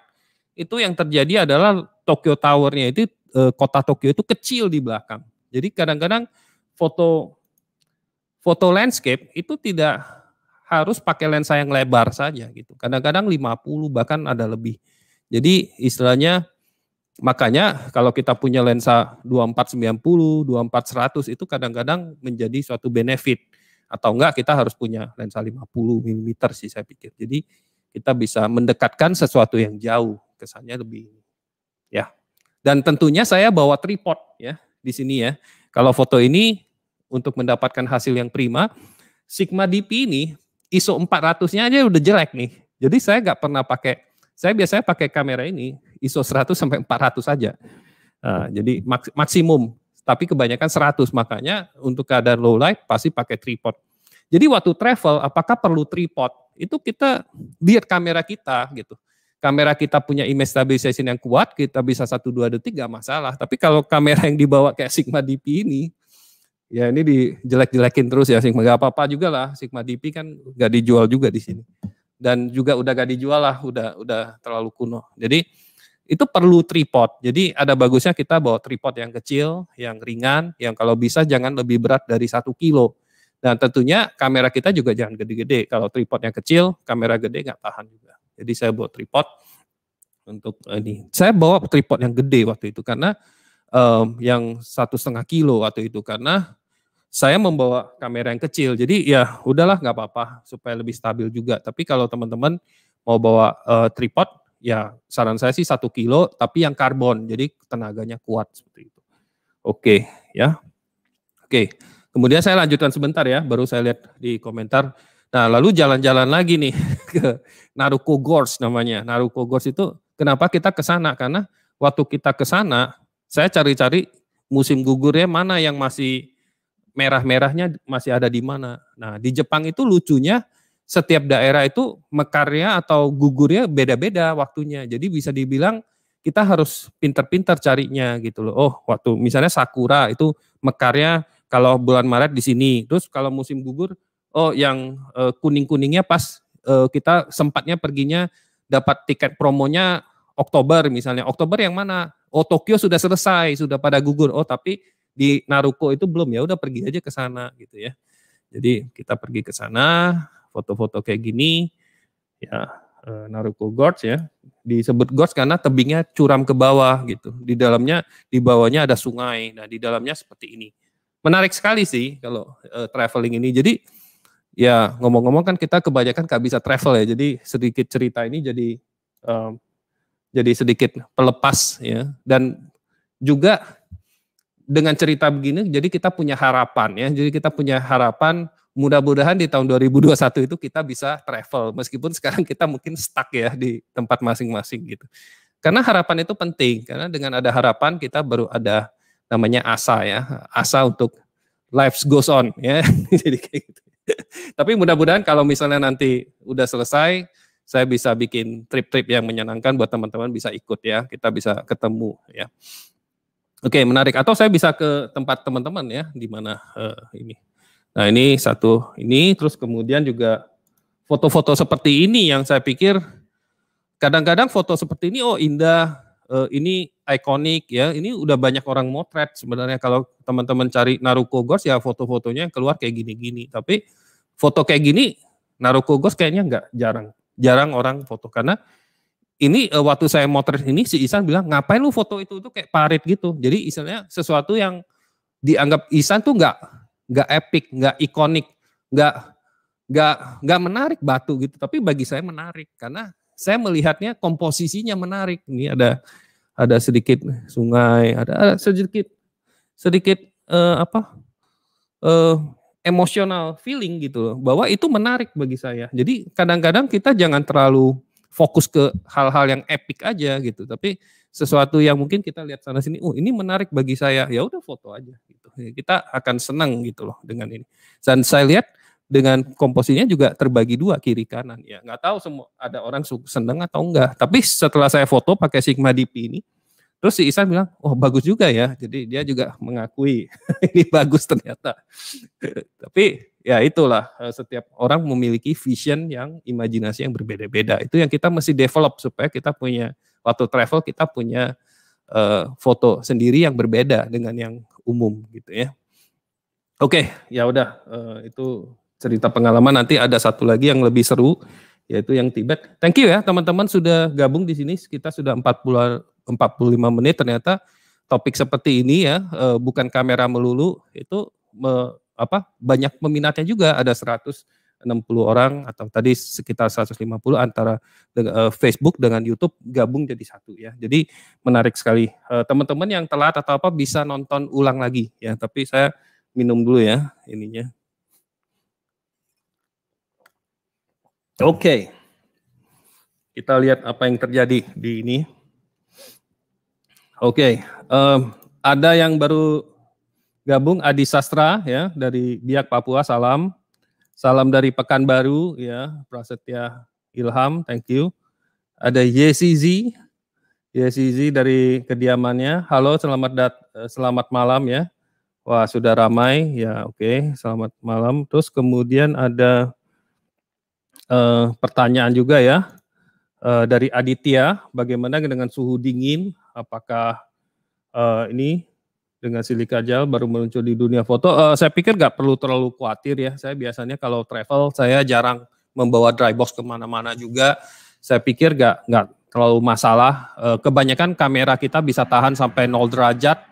itu yang terjadi adalah Tokyo Tower-nya itu, kota Tokyo itu kecil di belakang. Jadi kadang-kadang foto foto landscape itu tidak harus pakai lensa yang lebar saja gitu. Kadang-kadang lima puluh bahkan ada lebih. Jadi istilahnya makanya kalau kita punya lensa dua puluh empat sembilan puluh, dua puluh empat seratus itu kadang-kadang menjadi suatu benefit. Atau enggak kita harus punya lensa lima puluh milimeter sih saya pikir. Jadi kita bisa mendekatkan sesuatu yang jauh, kesannya lebih ya. Dan tentunya saya bawa tripod ya di sini ya. Kalau foto ini untuk mendapatkan hasil yang prima, Sigma D P ini I S O empat ratus-nya aja udah jelek nih. Jadi saya enggak pernah pakai, saya biasanya pakai kamera ini I S O seratus sampai empat ratus aja. Nah, jadi maks maksimum. Tapi kebanyakan seratus, makanya untuk keadaan low light pasti pakai tripod. Jadi waktu travel apakah perlu tripod? Itu kita lihat kamera kita gitu. Kamera kita punya image stabilization yang kuat, kita bisa satu dua detik gak masalah. Tapi kalau kamera yang dibawa kayak Sigma D P ini, Ya ini dijelek-jelekin terus ya Sigma, gak apa-apa juga lah, Sigma D P kan gak dijual juga di sini. Dan juga udah gak dijual lah, udah udah terlalu kuno. Jadi itu perlu tripod, jadi ada bagusnya kita bawa tripod yang kecil, yang ringan, yang kalau bisa jangan lebih berat dari satu kilo. Dan tentunya kamera kita juga jangan gede-gede, kalau tripodnya kecil, kamera gede gak tahan juga. Jadi saya bawa tripod untuk ini, saya bawa tripod yang gede waktu itu karena Um, yang satu setengah kilo atau itu karena saya membawa kamera yang kecil, jadi ya udahlah nggak apa-apa supaya lebih stabil juga. Tapi kalau teman-teman mau bawa uh, tripod, ya saran saya sih satu kilo tapi yang karbon, jadi tenaganya kuat seperti itu. Oke ya, oke. Kemudian saya lanjutkan sebentar ya, baru saya lihat di komentar. Nah lalu jalan-jalan lagi nih ke Naruko Gorge namanya. Naruko Gorge itu kenapa kita ke sana? Karena waktu kita ke sana saya cari-cari musim gugurnya mana yang masih merah-merahnya masih ada di mana. Nah di Jepang itu lucunya setiap daerah itu mekarnya atau gugurnya beda-beda waktunya. Jadi bisa dibilang kita harus pintar-pintar carinya gitu loh. Oh waktu misalnya sakura itu mekarnya kalau bulan Maret di sini. Terus kalau musim gugur oh yang kuning-kuningnya pas kita sempatnya perginya dapat tiket promonya Oktober misalnya. Oktober yang mana? Oh Tokyo sudah selesai, sudah pada gugur. Oh tapi di Naruko itu belum, ya udah pergi aja ke sana gitu ya. Jadi kita pergi ke sana, foto-foto kayak gini, ya Naruko Gorge ya. Disebut gorge karena tebingnya curam ke bawah gitu. Di dalamnya, di bawahnya ada sungai. Nah di dalamnya seperti ini. Menarik sekali sih kalau uh, traveling ini. Jadi ya ngomong-ngomong kan kita kebanyakan gak bisa travel ya. Jadi sedikit cerita ini jadi um, Jadi sedikit pelepas ya, dan juga dengan cerita begini jadi kita punya harapan ya, jadi kita punya harapan mudah-mudahan di tahun dua ribu dua puluh satu itu kita bisa travel meskipun sekarang kita mungkin stuck ya di tempat masing-masing gitu. Karena harapan itu penting, karena dengan ada harapan kita baru ada namanya asa ya, asa untuk life goes on ya, jadi kayak gitu. Tapi mudah-mudahan kalau misalnya nanti udah selesai, saya bisa bikin trip-trip yang menyenangkan buat teman-teman bisa ikut ya, kita bisa ketemu ya. Oke menarik, atau saya bisa ke tempat teman-teman ya, di mana uh, ini. Nah ini satu, ini terus kemudian juga foto-foto seperti ini yang saya pikir, kadang-kadang foto seperti ini oh indah, uh, ini ikonik ya, ini udah banyak orang motret sebenarnya. Kalau teman-teman cari Naruko Gorge ya foto-fotonya keluar kayak gini-gini, tapi foto kayak gini Naruko Gorge kayaknya nggak jarang. Jarang orang foto, karena ini waktu saya motret ini si Ihsan bilang ngapain lu foto itu, itu kayak parit gitu. Jadi istilahnya sesuatu yang dianggap Ihsan tuh nggak nggak epic, nggak ikonik, nggak nggak nggak menarik batu gitu. Tapi bagi saya menarik karena saya melihatnya komposisinya menarik. Ini ada ada sedikit sungai, ada, ada sedikit sedikit uh, apa uh, emosional feeling gitu loh, bahwa itu menarik bagi saya. Jadi kadang-kadang kita jangan terlalu fokus ke hal-hal yang epic aja gitu, tapi sesuatu yang mungkin kita lihat sana sini, oh ini menarik bagi saya, ya udah foto aja gitu. Kita akan senang gitu loh dengan ini. Dan saya lihat dengan komposisinya juga terbagi dua kiri kanan ya. Nggak tahu semua ada orang seneng atau enggak. Tapi setelah saya foto pakai Sigma D P ini, terus si Ihsan bilang, oh bagus juga ya. Jadi dia juga mengakui ini bagus ternyata. Tapi ya itulah, setiap orang memiliki vision yang imajinasi yang berbeda-beda. Itu yang kita mesti develop supaya kita punya, waktu travel kita punya uh, foto sendiri yang berbeda dengan yang umum gitu ya. Oke, ya udah uh, itu cerita pengalaman. Nanti ada satu lagi yang lebih seru, yaitu yang Tibet. Thank you ya teman-teman sudah gabung di sini. Kita sudah empat puluh empat puluh lima menit ternyata topik seperti ini ya, e, bukan kamera melulu, itu me, apa banyak peminatnya juga, ada seratus enam puluh orang atau tadi sekitar seratus lima puluh antara e, Facebook dengan YouTube gabung jadi satu ya. Jadi menarik sekali. E, teman-teman yang telat atau apa bisa nonton ulang lagi ya, tapi saya minum dulu ya ininya. Oke. Okay. Kita lihat apa yang terjadi di ini. Oke, okay, um, ada yang baru gabung, Adi Sastra ya dari Biak Papua, salam, salam dari Pekanbaru ya, Prasetya Ilham, thank you. Ada Y C Z, Y C Z dari kediamannya, halo selamat dat, selamat malam ya. Wah, sudah ramai. Ya, oke. Okay. Selamat malam. Terus kemudian ada uh, pertanyaan juga ya uh, dari Aditya. Bagaimana dengan suhu dingin? Apakah uh, ini dengan silika gel baru muncul di dunia foto? Uh, saya pikir nggak perlu terlalu khawatir ya. Saya biasanya kalau travel saya jarang membawa dry box kemana-mana juga. Saya pikir nggak nggak terlalu masalah. Uh, kebanyakan kamera kita bisa tahan sampai nol derajat.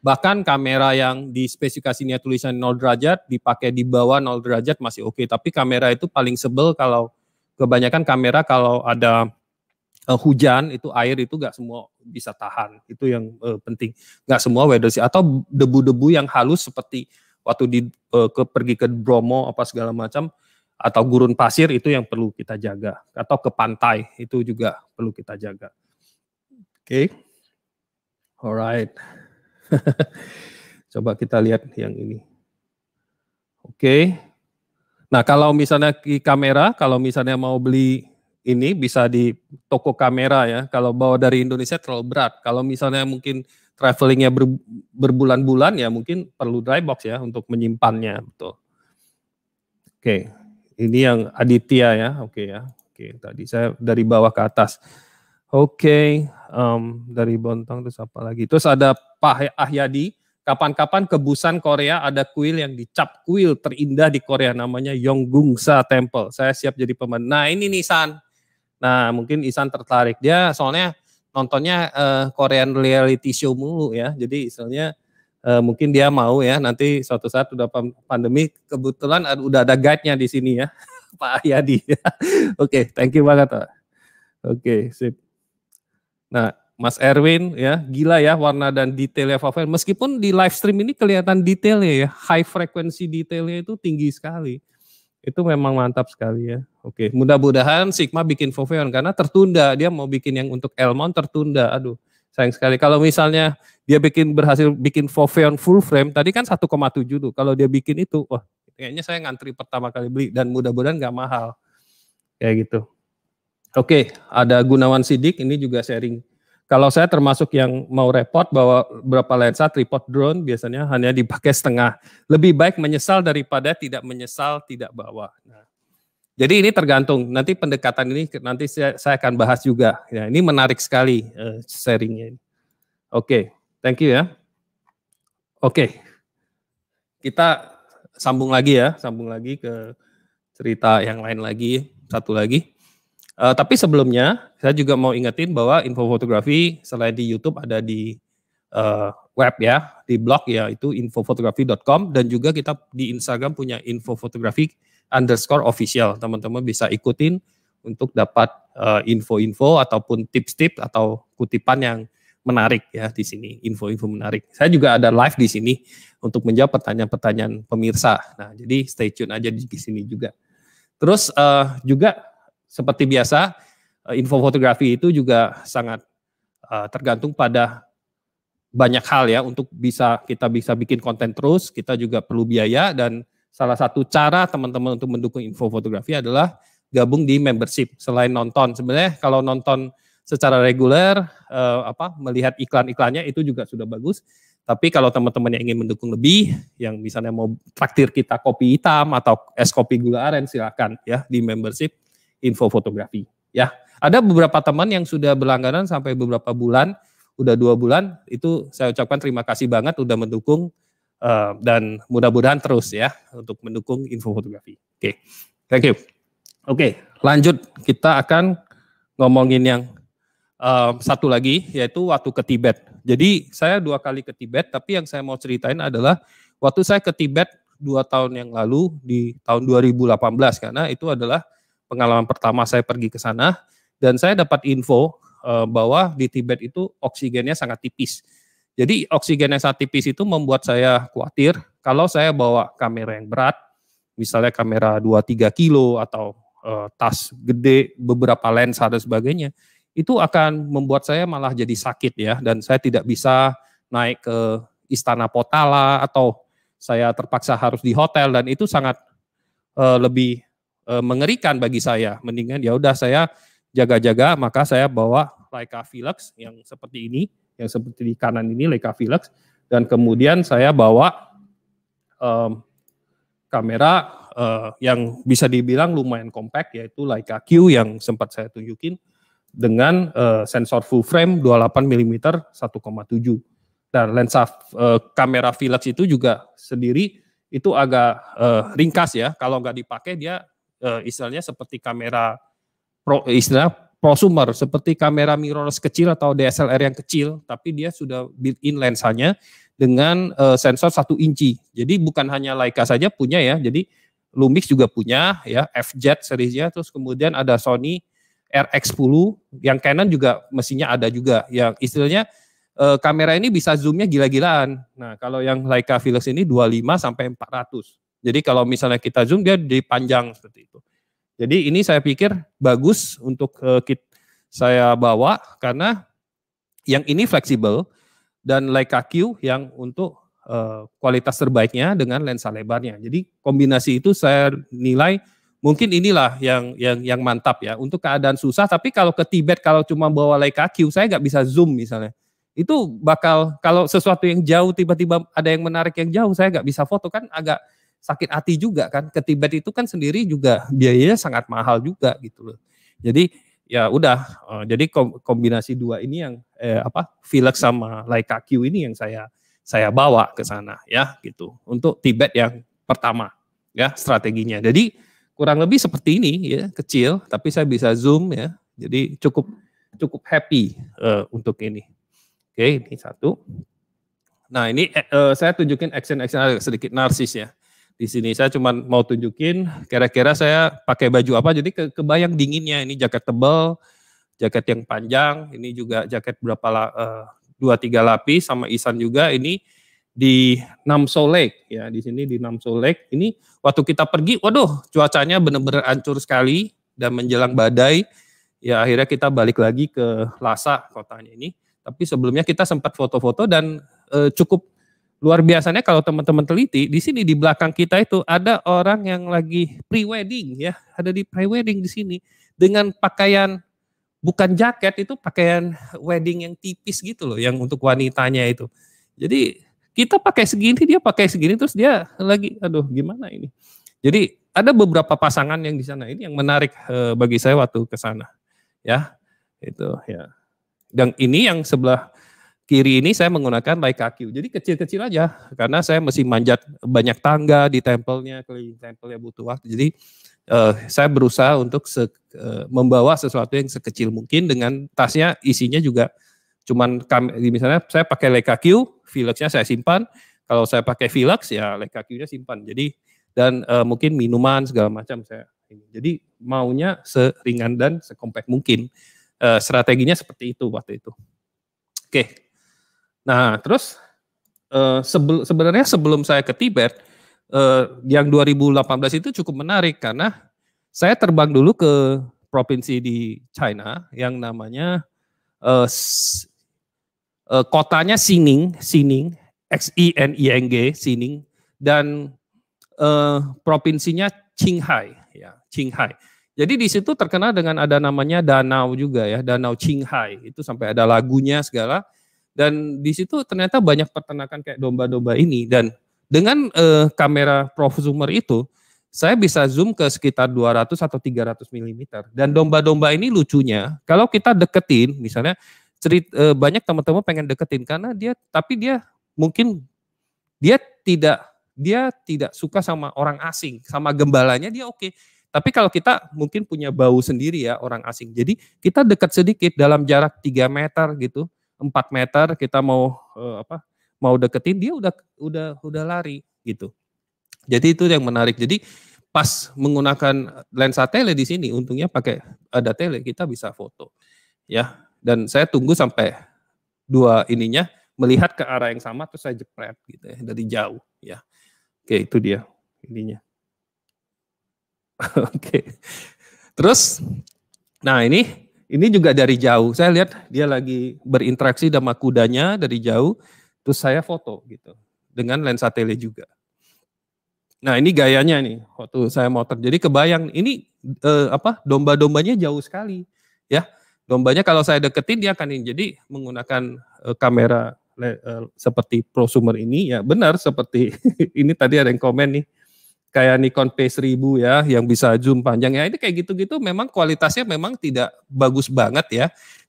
Bahkan kamera yang di spesifikasinya tulisan nol derajat, dipakai di bawah nol derajat masih oke. Okay. Tapi kamera itu paling sebel kalau kebanyakan kamera kalau ada uh, hujan, itu air itu gak semua bisa tahan. Itu yang uh, penting. Gak semua weather sih. Atau debu-debu yang halus seperti waktu di uh, ke, pergi ke Bromo apa segala macam. Atau gurun pasir itu yang perlu kita jaga. Atau ke pantai itu juga perlu kita jaga. Oke. Okay. Alright. Coba kita lihat yang ini. Oke. Okay. Nah, kalau misalnya di kamera, kalau misalnya mau beli ini bisa di toko kamera ya. Kalau bawa dari Indonesia terlalu berat. Kalau misalnya mungkin travelingnya ber, berbulan-bulan ya mungkin perlu dry box ya untuk menyimpannya, betul. Oke. Okay. Ini yang Aditya ya. Oke okay ya. Oke, okay. Tadi saya dari bawah ke atas. Oke, okay, um, dari Bontang terus apa lagi? Terus ada Pak Ahyadi, kapan-kapan kebusan Korea ada kuil yang dicap kuil terindah di Korea namanya Yonggungsa Temple. Saya siap jadi pemenang. Nah ini Nisan. Nah mungkin Isan tertarik dia soalnya nontonnya uh, Korean reality show mulu ya. Jadi istilahnya uh, mungkin dia mau ya nanti suatu saat udah pandemi kebetulan ada, udah ada guide-nya di sini ya Pak Ahyadi. Oke, okay, thank you banget. Oke, okay, sip. Nah, Mas Erwin ya, gila ya warna dan detailnya Vavel. Meskipun di live stream ini kelihatan detailnya ya, high frequency detailnya itu tinggi sekali. Itu memang mantap sekali ya. Oke, mudah-mudahan Sigma bikin Vavel karena tertunda. Dia mau bikin yang untuk Elmon tertunda. Aduh, sayang sekali. Kalau misalnya dia bikin berhasil bikin Vavel full frame, tadi kan satu koma tujuh tuh. Kalau dia bikin itu, wah kayaknya saya ngantri pertama kali beli dan mudah-mudahan nggak mahal. Kayak gitu. Oke, ada Gunawan Sidik, ini juga sharing. Kalau saya termasuk yang mau repot bahwa berapa lensa tripod drone biasanya hanya dipakai setengah. Lebih baik menyesal daripada tidak menyesal tidak bawa. Nah, jadi ini tergantung, nanti pendekatan ini nanti saya, saya akan bahas juga. Ya, ini menarik sekali uh, sharingnya. Oke, thank you ya. Oke, kita sambung lagi ya, sambung lagi ke cerita yang lain lagi, satu lagi. Uh, tapi sebelumnya saya juga mau ingetin bahwa info fotografi selain di YouTube ada di uh, web ya, di blog yaitu info fotografi dot com dan juga kita di Instagram punya info fotografi underscore official. Teman-teman bisa ikutin untuk dapat info-info uh, ataupun tips-tips atau kutipan yang menarik ya di sini, info-info menarik. Saya juga ada live di sini untuk menjawab pertanyaan-pertanyaan pemirsa. Nah, jadi stay tune aja di sini juga. Terus uh, juga seperti biasa, info fotografi itu juga sangat uh, tergantung pada banyak hal ya. Untuk bisa kita bisa bikin konten terus, kita juga perlu biaya. Dan salah satu cara teman-teman untuk mendukung info fotografi adalah gabung di membership. Selain nonton, sebenarnya kalau nonton secara reguler, uh, apa melihat iklan-iklannya itu juga sudah bagus. Tapi kalau teman-teman yang ingin mendukung lebih, yang misalnya mau traktir kita kopi hitam atau es kopi gula aren, silakan ya di membership info fotografi ya. Ada beberapa teman yang sudah berlangganan sampai beberapa bulan, udah dua bulan, itu saya ucapkan terima kasih banget udah mendukung uh, dan mudah-mudahan terus ya untuk mendukung info fotografi. Oke, okay. Thank you. Oke, okay. Lanjut kita akan ngomongin yang uh, satu lagi yaitu waktu ke Tibet. Jadi saya dua kali ke Tibet, tapi yang saya mau ceritain adalah waktu saya ke Tibet dua tahun yang lalu di tahun dua ribu delapan belas karena itu adalah pengalaman pertama saya pergi ke sana dan saya dapat info e, bahwa di Tibet itu oksigennya sangat tipis. Jadi oksigen yang sangat tipis itu membuat saya khawatir kalau saya bawa kamera yang berat, misalnya kamera dua tiga kilo atau e, tas gede, beberapa lensa dan sebagainya, itu akan membuat saya malah jadi sakit ya dan saya tidak bisa naik ke Istana Potala atau saya terpaksa harus di hotel dan itu sangat e, lebih mengerikan bagi saya. Mendingan ya udah saya jaga-jaga, maka saya bawa Leica Velux yang seperti ini, yang seperti di kanan ini Leica Velux, dan kemudian saya bawa um, kamera uh, yang bisa dibilang lumayan compact, yaitu Leica Q yang sempat saya tunjukin dengan uh, sensor full frame dua puluh delapan milimeter satu koma tujuh. Dan lensa uh, kamera Philips itu juga sendiri itu agak uh, ringkas ya, kalau nggak dipakai dia uh, istilahnya seperti kamera pro, istilah prosumer, seperti kamera mirrorless kecil atau D S L R yang kecil, tapi dia sudah built-in lensanya dengan uh, sensor satu inci. Jadi bukan hanya Leica saja punya ya, jadi Lumix juga punya ya, F-Jet seriesnya, terus kemudian ada Sony R X sepuluh, yang Canon juga mesinnya ada juga, yang istilahnya E, kamera ini bisa zoomnya gila-gilaan. Nah, kalau yang Leica Philips ini dua puluh lima sampai empat ratus. Jadi kalau misalnya kita zoom dia dipanjang seperti itu. Jadi ini saya pikir bagus untuk e, kit saya bawa karena yang ini fleksibel dan Leica Q yang untuk e, kualitas terbaiknya dengan lensa lebarnya. Jadi kombinasi itu saya nilai mungkin inilah yang yang yang mantap ya untuk keadaan susah. Tapi kalau ke Tibet kalau cuma bawa Leica Q saya nggak bisa zoom misalnya. Itu bakal kalau sesuatu yang jauh tiba-tiba ada yang menarik yang jauh saya nggak bisa foto kan agak sakit hati juga kan. Ke Tibet itu kan sendiri juga biayanya sangat mahal juga gitu loh. Jadi ya udah jadi kombinasi dua ini yang eh, apa Philips sama Leica Q ini yang saya saya bawa ke sana ya gitu untuk Tibet yang pertama ya strateginya. Jadi kurang lebih seperti ini ya, kecil tapi saya bisa zoom ya. Jadi cukup cukup happy uh, untuk ini. Oke, ini satu. Nah, ini eh, saya tunjukin action-action sedikit narsis ya. Di sini saya cuma mau tunjukin kira-kira saya pakai baju apa. Jadi ke, kebayang dinginnya. Ini jaket tebal, jaket yang panjang. Ini juga jaket berapa eh, dua tiga lapis sama Isan juga. Ini di Namso Lake ya. Di sini di Namso Lake. Ini waktu kita pergi, waduh, cuacanya benar-benar hancur sekali dan menjelang badai. Ya akhirnya kita balik lagi ke Lhasa kotanya ini. Tapi sebelumnya kita sempat foto-foto dan e, cukup luar biasanya kalau teman-teman teliti di sini di belakang kita itu ada orang yang lagi pre-wedding ya, ada di pre-wedding di sini dengan pakaian bukan jaket itu pakaian wedding yang tipis gitu loh yang untuk wanitanya itu. Jadi kita pakai segini dia pakai segini terus dia lagi aduh gimana ini. Jadi ada beberapa pasangan yang di sana ini yang menarik e, bagi saya waktu ke sana ya itu ya. Dan ini yang sebelah kiri ini saya menggunakan Leica Q. Jadi kecil-kecil aja karena saya mesti manjat banyak tangga di tempelnya, keliling tempelnya butuh waktu. Jadi eh, saya berusaha untuk se, eh, membawa sesuatu yang sekecil mungkin dengan tasnya isinya juga cuman misalnya saya pakai Leica Q, Philipsnya saya simpan. Kalau saya pakai Philips ya Leica Q-nya simpan. Jadi dan eh, mungkin minuman segala macam saya. Jadi maunya seringan dan sekompak mungkin. Uh, strateginya seperti itu waktu itu. Oke, okay. Nah terus uh, sebel, sebenarnya sebelum saya ke Tibet, uh, yang dua ribu delapan belas itu cukup menarik karena saya terbang dulu ke provinsi di China yang namanya uh, uh, kotanya Xining, Xining, X I N I N G, Xining, dan uh, provinsinya Qinghai, ya Qinghai. Jadi di situ terkenal dengan ada namanya danau juga ya, Danau Qinghai. Itu sampai ada lagunya segala. Dan di situ ternyata banyak peternakan kayak domba-domba ini. Dan dengan eh, kamera prosumer itu, saya bisa zoom ke sekitar dua ratus atau tiga ratus milimeter. Dan domba-domba ini lucunya, kalau kita deketin, misalnya cerita, eh, banyak teman-teman pengen deketin karena dia, tapi dia mungkin dia tidak dia tidak suka sama orang asing, sama gembalanya dia oke. Okay. Tapi kalau kita mungkin punya bau sendiri ya orang asing. Jadi kita dekat sedikit dalam jarak tiga meter gitu, empat meter kita mau eh, apa? Mau deketin dia udah udah udah lari gitu. Jadi itu yang menarik. Jadi pas menggunakan lensa tele di sini untungnya pakai ada tele kita bisa foto. Ya, dan saya tunggu sampai dua ininya melihat ke arah yang sama terus saya jepret gitu ya dari jauh ya. Oke, itu dia ininya. Oke, okay. Terus, nah ini ini juga dari jauh. Saya lihat dia lagi berinteraksi sama kudanya dari jauh. Terus saya foto gitu dengan lensa tele juga. Nah ini gayanya nih waktu saya motor. Jadi kebayang ini eh, apa domba-dombanya jauh sekali ya. Dombanya kalau saya deketin dia akan ini. Jadi menggunakan eh, kamera seperti prosumer ini, ya benar seperti ini tadi ada yang komen nih, kayak Nikon P seribu ya, yang bisa zoom panjang ya, ini kayak gitu-gitu memang kualitasnya memang tidak bagus banget ya,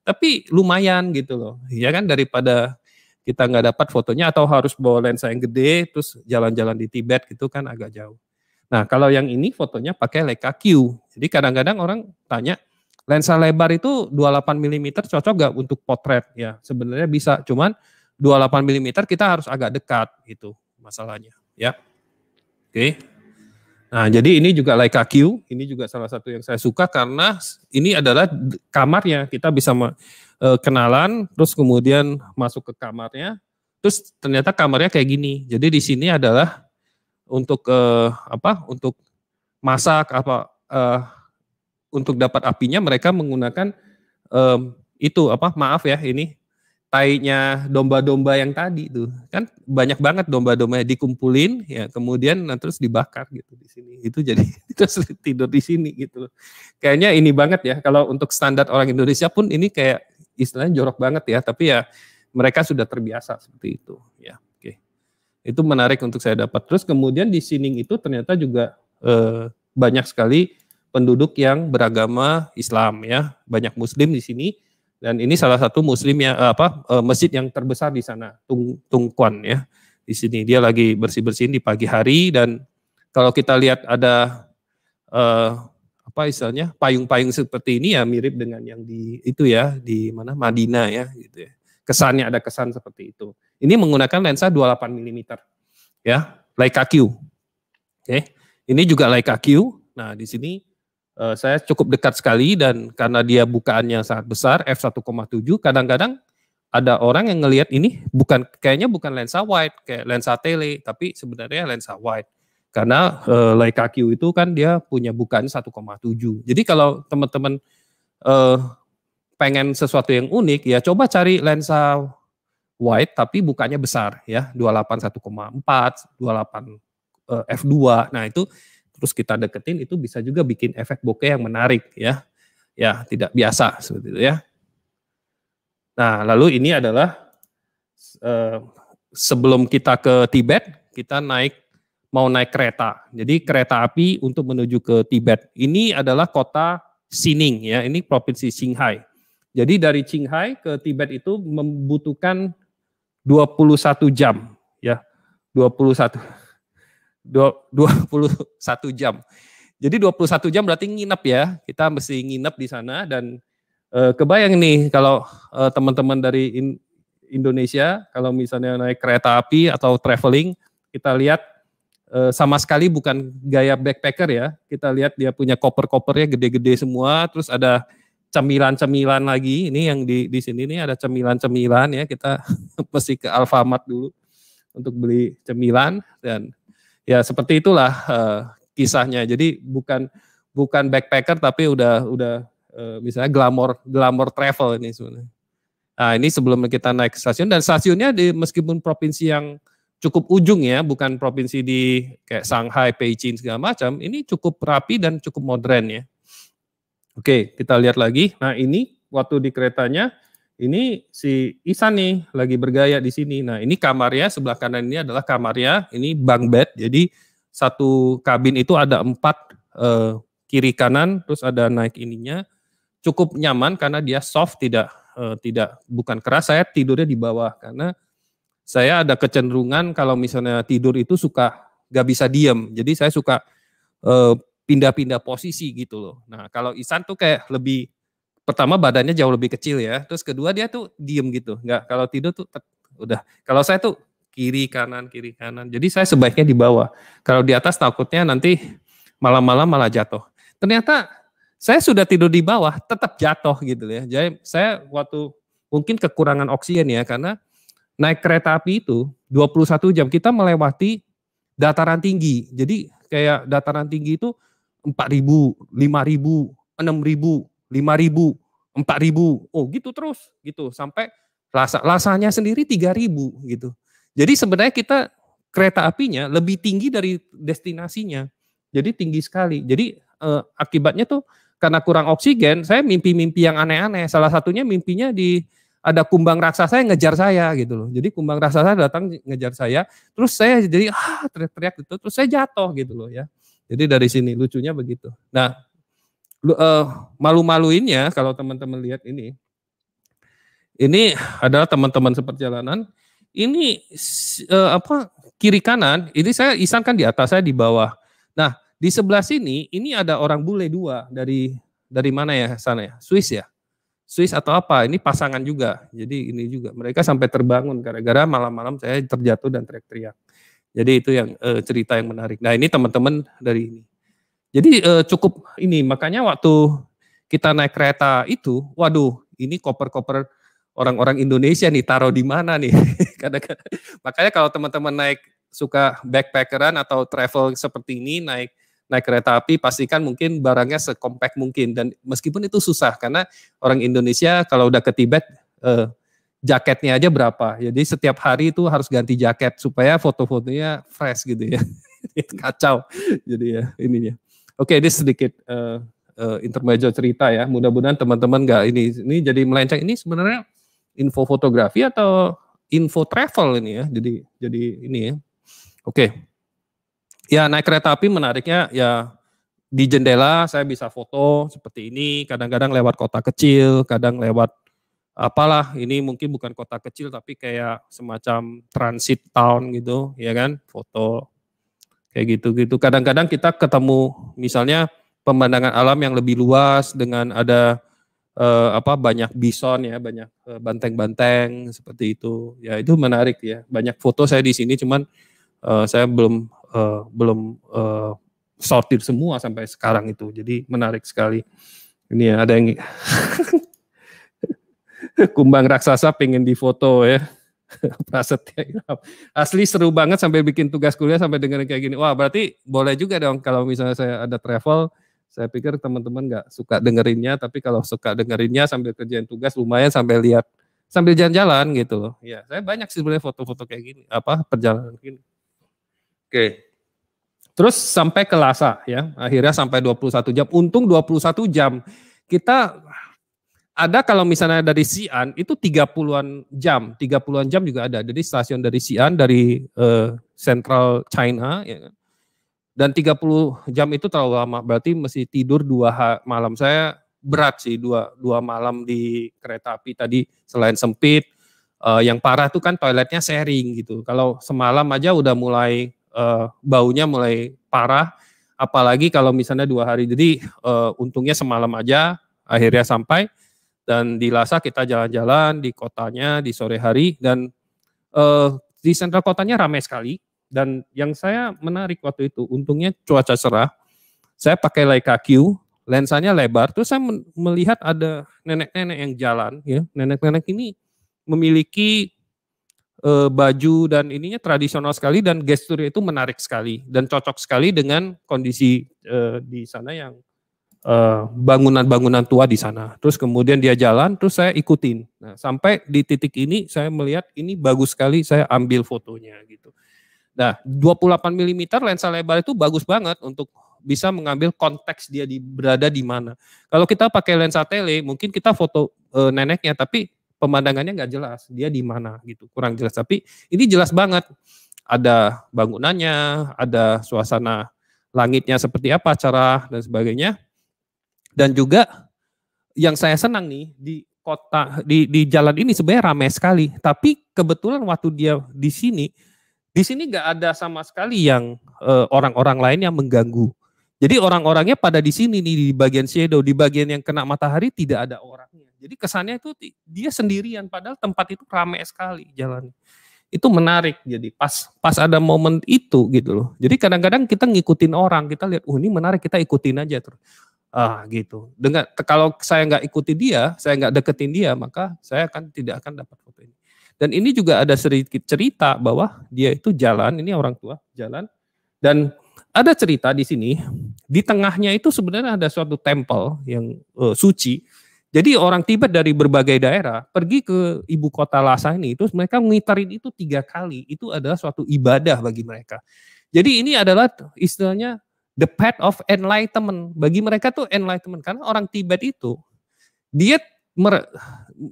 tapi lumayan gitu loh, ya kan, daripada kita nggak dapat fotonya atau harus bawa lensa yang gede, terus jalan-jalan di Tibet gitu kan agak jauh. Nah kalau yang ini fotonya pakai Leica Q, jadi kadang-kadang orang tanya, lensa lebar itu dua puluh delapan milimeter cocok gak untuk potret? Ya sebenarnya bisa, cuman dua puluh delapan milimeter kita harus agak dekat gitu masalahnya ya. Oke. Nah, jadi ini juga Leica Q, ini juga salah satu yang saya suka karena ini adalah kamarnya, kita bisa kenalan, terus kemudian masuk ke kamarnya, terus ternyata kamarnya kayak gini. Jadi di sini adalah untuk eh, apa? Untuk masak apa? Eh, untuk dapat apinya mereka menggunakan eh, itu apa? Maaf ya, ini tainya domba-domba yang tadi tuh kan banyak banget domba-domba dikumpulin ya, kemudian nah, terus dibakar gitu di sini, itu jadi terus tidur di sini gitu loh. Kayaknya ini banget ya, kalau untuk standar orang Indonesia pun ini kayak istilahnya jorok banget ya, tapi ya mereka sudah terbiasa seperti itu ya. Oke, itu menarik untuk saya dapat. Terus kemudian di sini itu ternyata juga eh, banyak sekali penduduk yang beragama Islam ya, banyak Muslim di sini. Dan ini salah satu muslim yang apa masjid yang terbesar di sana, Tung Tungkuan ya. Di sini dia lagi bersih-bersihin di pagi hari, dan kalau kita lihat ada eh, apa istilahnya payung-payung seperti ini ya, mirip dengan yang di itu ya, di mana Madinah ya gitu ya. Kesannya ada kesan seperti itu. Ini menggunakan lensa dua puluh delapan milimeter ya, Leica Q. Oke. Ini juga Leica Q. Nah, di sini saya cukup dekat sekali, dan karena dia bukaannya sangat besar f satu koma tujuh, kadang-kadang ada orang yang ngelihat ini bukan, kayaknya bukan lensa wide kayak lensa tele, tapi sebenarnya lensa wide karena e, Leica Q itu kan dia punya bukaan satu koma tujuh. Jadi kalau teman-teman e, pengen sesuatu yang unik ya, coba cari lensa wide tapi bukannya besar ya, dua puluh delapan satu koma empat, dua puluh delapan e, f dua. Nah itu terus kita deketin, itu bisa juga bikin efek bokeh yang menarik ya. Ya, tidak biasa seperti itu ya. Nah, lalu ini adalah eh, sebelum kita ke Tibet, kita naik mau naik kereta. Jadi kereta api untuk menuju ke Tibet. Ini adalah kota Xining ya, ini provinsi Qinghai. Jadi dari Qinghai ke Tibet itu membutuhkan dua puluh satu jam ya. dua puluh satu jam. Jadi dua puluh satu jam berarti nginep ya. Kita mesti nginep di sana, dan e, kebayang nih kalau teman-teman dari in, Indonesia kalau misalnya naik kereta api atau traveling, kita lihat e, sama sekali bukan gaya backpacker ya. Kita lihat dia punya koper-kopernya gede-gede semua, terus ada cemilan-cemilan lagi. Ini yang di di sini nih ada cemilan-cemilan ya. Kita mesti ke Alfamart dulu untuk beli cemilan, dan ya seperti itulah uh, kisahnya. Jadi bukan bukan backpacker, tapi udah udah uh, misalnya glamor glamor travel ini sebenarnya. Nah ini sebelum kita naik stasiun, dan stasiunnya di meskipun provinsi yang cukup ujung ya, bukan provinsi di kayak Shanghai, Beijing segala macam. Ini cukup rapi dan cukup modern ya. Oke, kita lihat lagi. Nah ini waktu di keretanya, ini si Ihsan nih lagi bergaya di sini. Nah ini kamarnya, sebelah kanan ini adalah kamarnya, ini bunk bed. Jadi satu kabin itu ada empat, eh, kiri kanan, terus ada naik ininya. Cukup nyaman karena dia soft, tidak eh, tidak bukan keras. Saya tidurnya di bawah karena saya ada kecenderungan kalau misalnya tidur itu suka gak bisa diem. Jadi saya suka pindah-pindah eh, posisi gitu loh. Nah kalau Ihsan tuh kayak lebih, pertama badannya jauh lebih kecil ya, terus kedua dia tuh diem gitu, nggak, kalau tidur tuh tet, udah, kalau saya tuh kiri kanan kiri kanan, jadi saya sebaiknya di bawah, kalau di atas takutnya nanti malam-malam malah jatuh. Ternyata saya sudah tidur di bawah tetap jatuh gitu ya, jadi saya waktu mungkin kekurangan oksigen ya, karena naik kereta api itu dua puluh satu jam kita melewati dataran tinggi, jadi kayak dataran tinggi itu empat ribu, lima ribu, enam ribu, lima ribu, empat ribu, oh gitu terus gitu sampai lasa, lasanya sendiri tiga ribu gitu. Jadi sebenarnya kita kereta apinya lebih tinggi dari destinasinya. Jadi tinggi sekali. Jadi eh, akibatnya tuh karena kurang oksigen, saya mimpi-mimpi yang aneh-aneh. Salah satunya mimpinya di ada kumbang raksasa yang ngejar saya gitu loh. Jadi kumbang raksasa datang ngejar saya, terus saya jadi ah teriak-teriak gitu, terus saya jatuh gitu loh ya. Jadi dari sini lucunya begitu. Nah, malu-maluinnya kalau teman-teman lihat ini, ini adalah teman-teman seperjalanan. Ini apa kiri kanan? Ini saya Ihsan kan di atas, saya di bawah. Nah di sebelah sini ini ada orang bule dua dari dari mana ya sana ya? Swiss ya. Swiss atau apa, ini pasangan juga, jadi ini juga, mereka sampai terbangun gara-gara malam-malam saya terjatuh dan teriak-teriak. Jadi itu yang e, cerita yang menarik. Nah ini teman-teman dari ini. Jadi e, cukup ini, makanya waktu kita naik kereta itu, waduh ini koper-koper orang-orang Indonesia nih taruh di mana nih. Kadang-kadang, makanya kalau teman-teman naik suka backpackeran atau travel seperti ini, naik naik kereta api, pastikan mungkin barangnya sekompak mungkin, dan meskipun itu susah karena orang Indonesia kalau udah ke Tibet eh, jaketnya aja berapa, jadi setiap hari itu harus ganti jaket supaya foto-fotonya fresh gitu ya. Kacau jadi ya ininya. Oke, ini sedikit eh, eh, intermezzo cerita ya, mudah-mudahan teman-teman nggak ini ini jadi melenceng. Ini sebenarnya info fotografi atau info travel ini ya, jadi jadi ini ya. Oke. Ya naik kereta api menariknya ya di jendela saya bisa foto seperti ini, kadang-kadang lewat kota kecil, kadang lewat apalah, ini mungkin bukan kota kecil tapi kayak semacam transit town gitu ya kan, foto kayak gitu-gitu. Kadang-kadang kita ketemu misalnya pemandangan alam yang lebih luas dengan ada eh, apa banyak bison ya, banyak eh, banteng-banteng seperti itu. Ya itu menarik ya. Banyak foto saya di sini cuman eh, saya belum Uh, belum uh, sortir semua sampai sekarang itu, jadi menarik sekali. Ini ya, ada yang kumbang raksasa pengen difoto ya. Prasetya asli seru banget sampai bikin tugas kuliah sampai dengerin kayak gini. Wah berarti boleh juga dong kalau misalnya saya ada travel. Saya pikir teman-teman nggak suka dengerinnya, tapi kalau suka dengerinnya sambil kerjain tugas lumayan, sambil lihat sambil jalan-jalan gitu loh. Ya saya banyak sih sebenarnya foto-foto kayak gini, apa perjalanan gini. Oke, terus sampai ke Lhasa ya, akhirnya sampai dua puluh satu jam, untung dua puluh satu jam, kita ada kalau misalnya dari Xi'an itu tiga puluhan jam, tiga puluhan jam juga ada, jadi stasiun dari Xi'an, dari uh, Central China, ya, dan tiga puluh jam itu terlalu lama, berarti mesti tidur dua malam, saya berat sih dua, dua malam di kereta api tadi, selain sempit, uh, yang parah tuh kan toiletnya sharing gitu, kalau semalam aja udah mulai, Uh, baunya mulai parah, apalagi kalau misalnya dua hari. Jadi uh, untungnya semalam aja, akhirnya sampai. Dan di Lhasa kita jalan-jalan di kotanya di sore hari, dan uh, di sentra kotanya ramai sekali. Dan yang saya menarik waktu itu, untungnya cuaca cerah. Saya pakai Leica Q, lensanya lebar. Terus saya melihat ada nenek-nenek yang jalan. Ya, nenek-nenek ini memiliki E, baju dan ininya tradisional sekali, dan gesturnya itu menarik sekali dan cocok sekali dengan kondisi e, di sana yang bangunan-bangunan e, tua di sana. Terus kemudian dia jalan, terus saya ikutin. Nah, sampai di titik ini saya melihat ini bagus sekali, saya ambil fotonya gitu. Nah, dua puluh delapan milimeter lensa lebar itu bagus banget untuk bisa mengambil konteks dia di, berada di mana. Kalau kita pakai lensa tele mungkin kita foto e, neneknya tapi pemandangannya nggak jelas, dia di mana gitu, kurang jelas. Tapi ini jelas banget, ada bangunannya, ada suasana langitnya seperti apa, cerah dan sebagainya. Dan juga yang saya senang nih di kota, di, di jalan ini sebenarnya ramai sekali. Tapi kebetulan waktu dia di sini, di sini nggak ada sama sekali yang orang-orang eh, lain yang mengganggu. Jadi orang-orangnya pada di sini nih, di bagian shadow, di bagian yang kena matahari tidak ada orangnya. Jadi kesannya itu dia sendirian, padahal tempat itu ramai sekali jalan. Itu menarik, jadi pas pas ada momen itu gitu loh. Jadi kadang-kadang kita ngikutin orang, kita lihat, oh ini menarik, kita ikutin aja terus. Ah gitu, dengan kalau saya nggak ikuti dia, saya nggak deketin dia, maka saya akan tidak akan dapat foto ini. Dan ini juga ada sedikit cerita bahwa dia itu jalan, ini orang tua jalan, dan ada cerita di sini, di tengahnya itu sebenarnya ada suatu tempel yang uh, suci. Jadi orang Tibet dari berbagai daerah pergi ke ibu kota Lhasa ini, terus mereka ngitarin itu tiga kali. Itu adalah suatu ibadah bagi mereka. Jadi ini adalah istilahnya the path of enlightenment. Bagi mereka tuh enlightenment, karena orang Tibet itu dia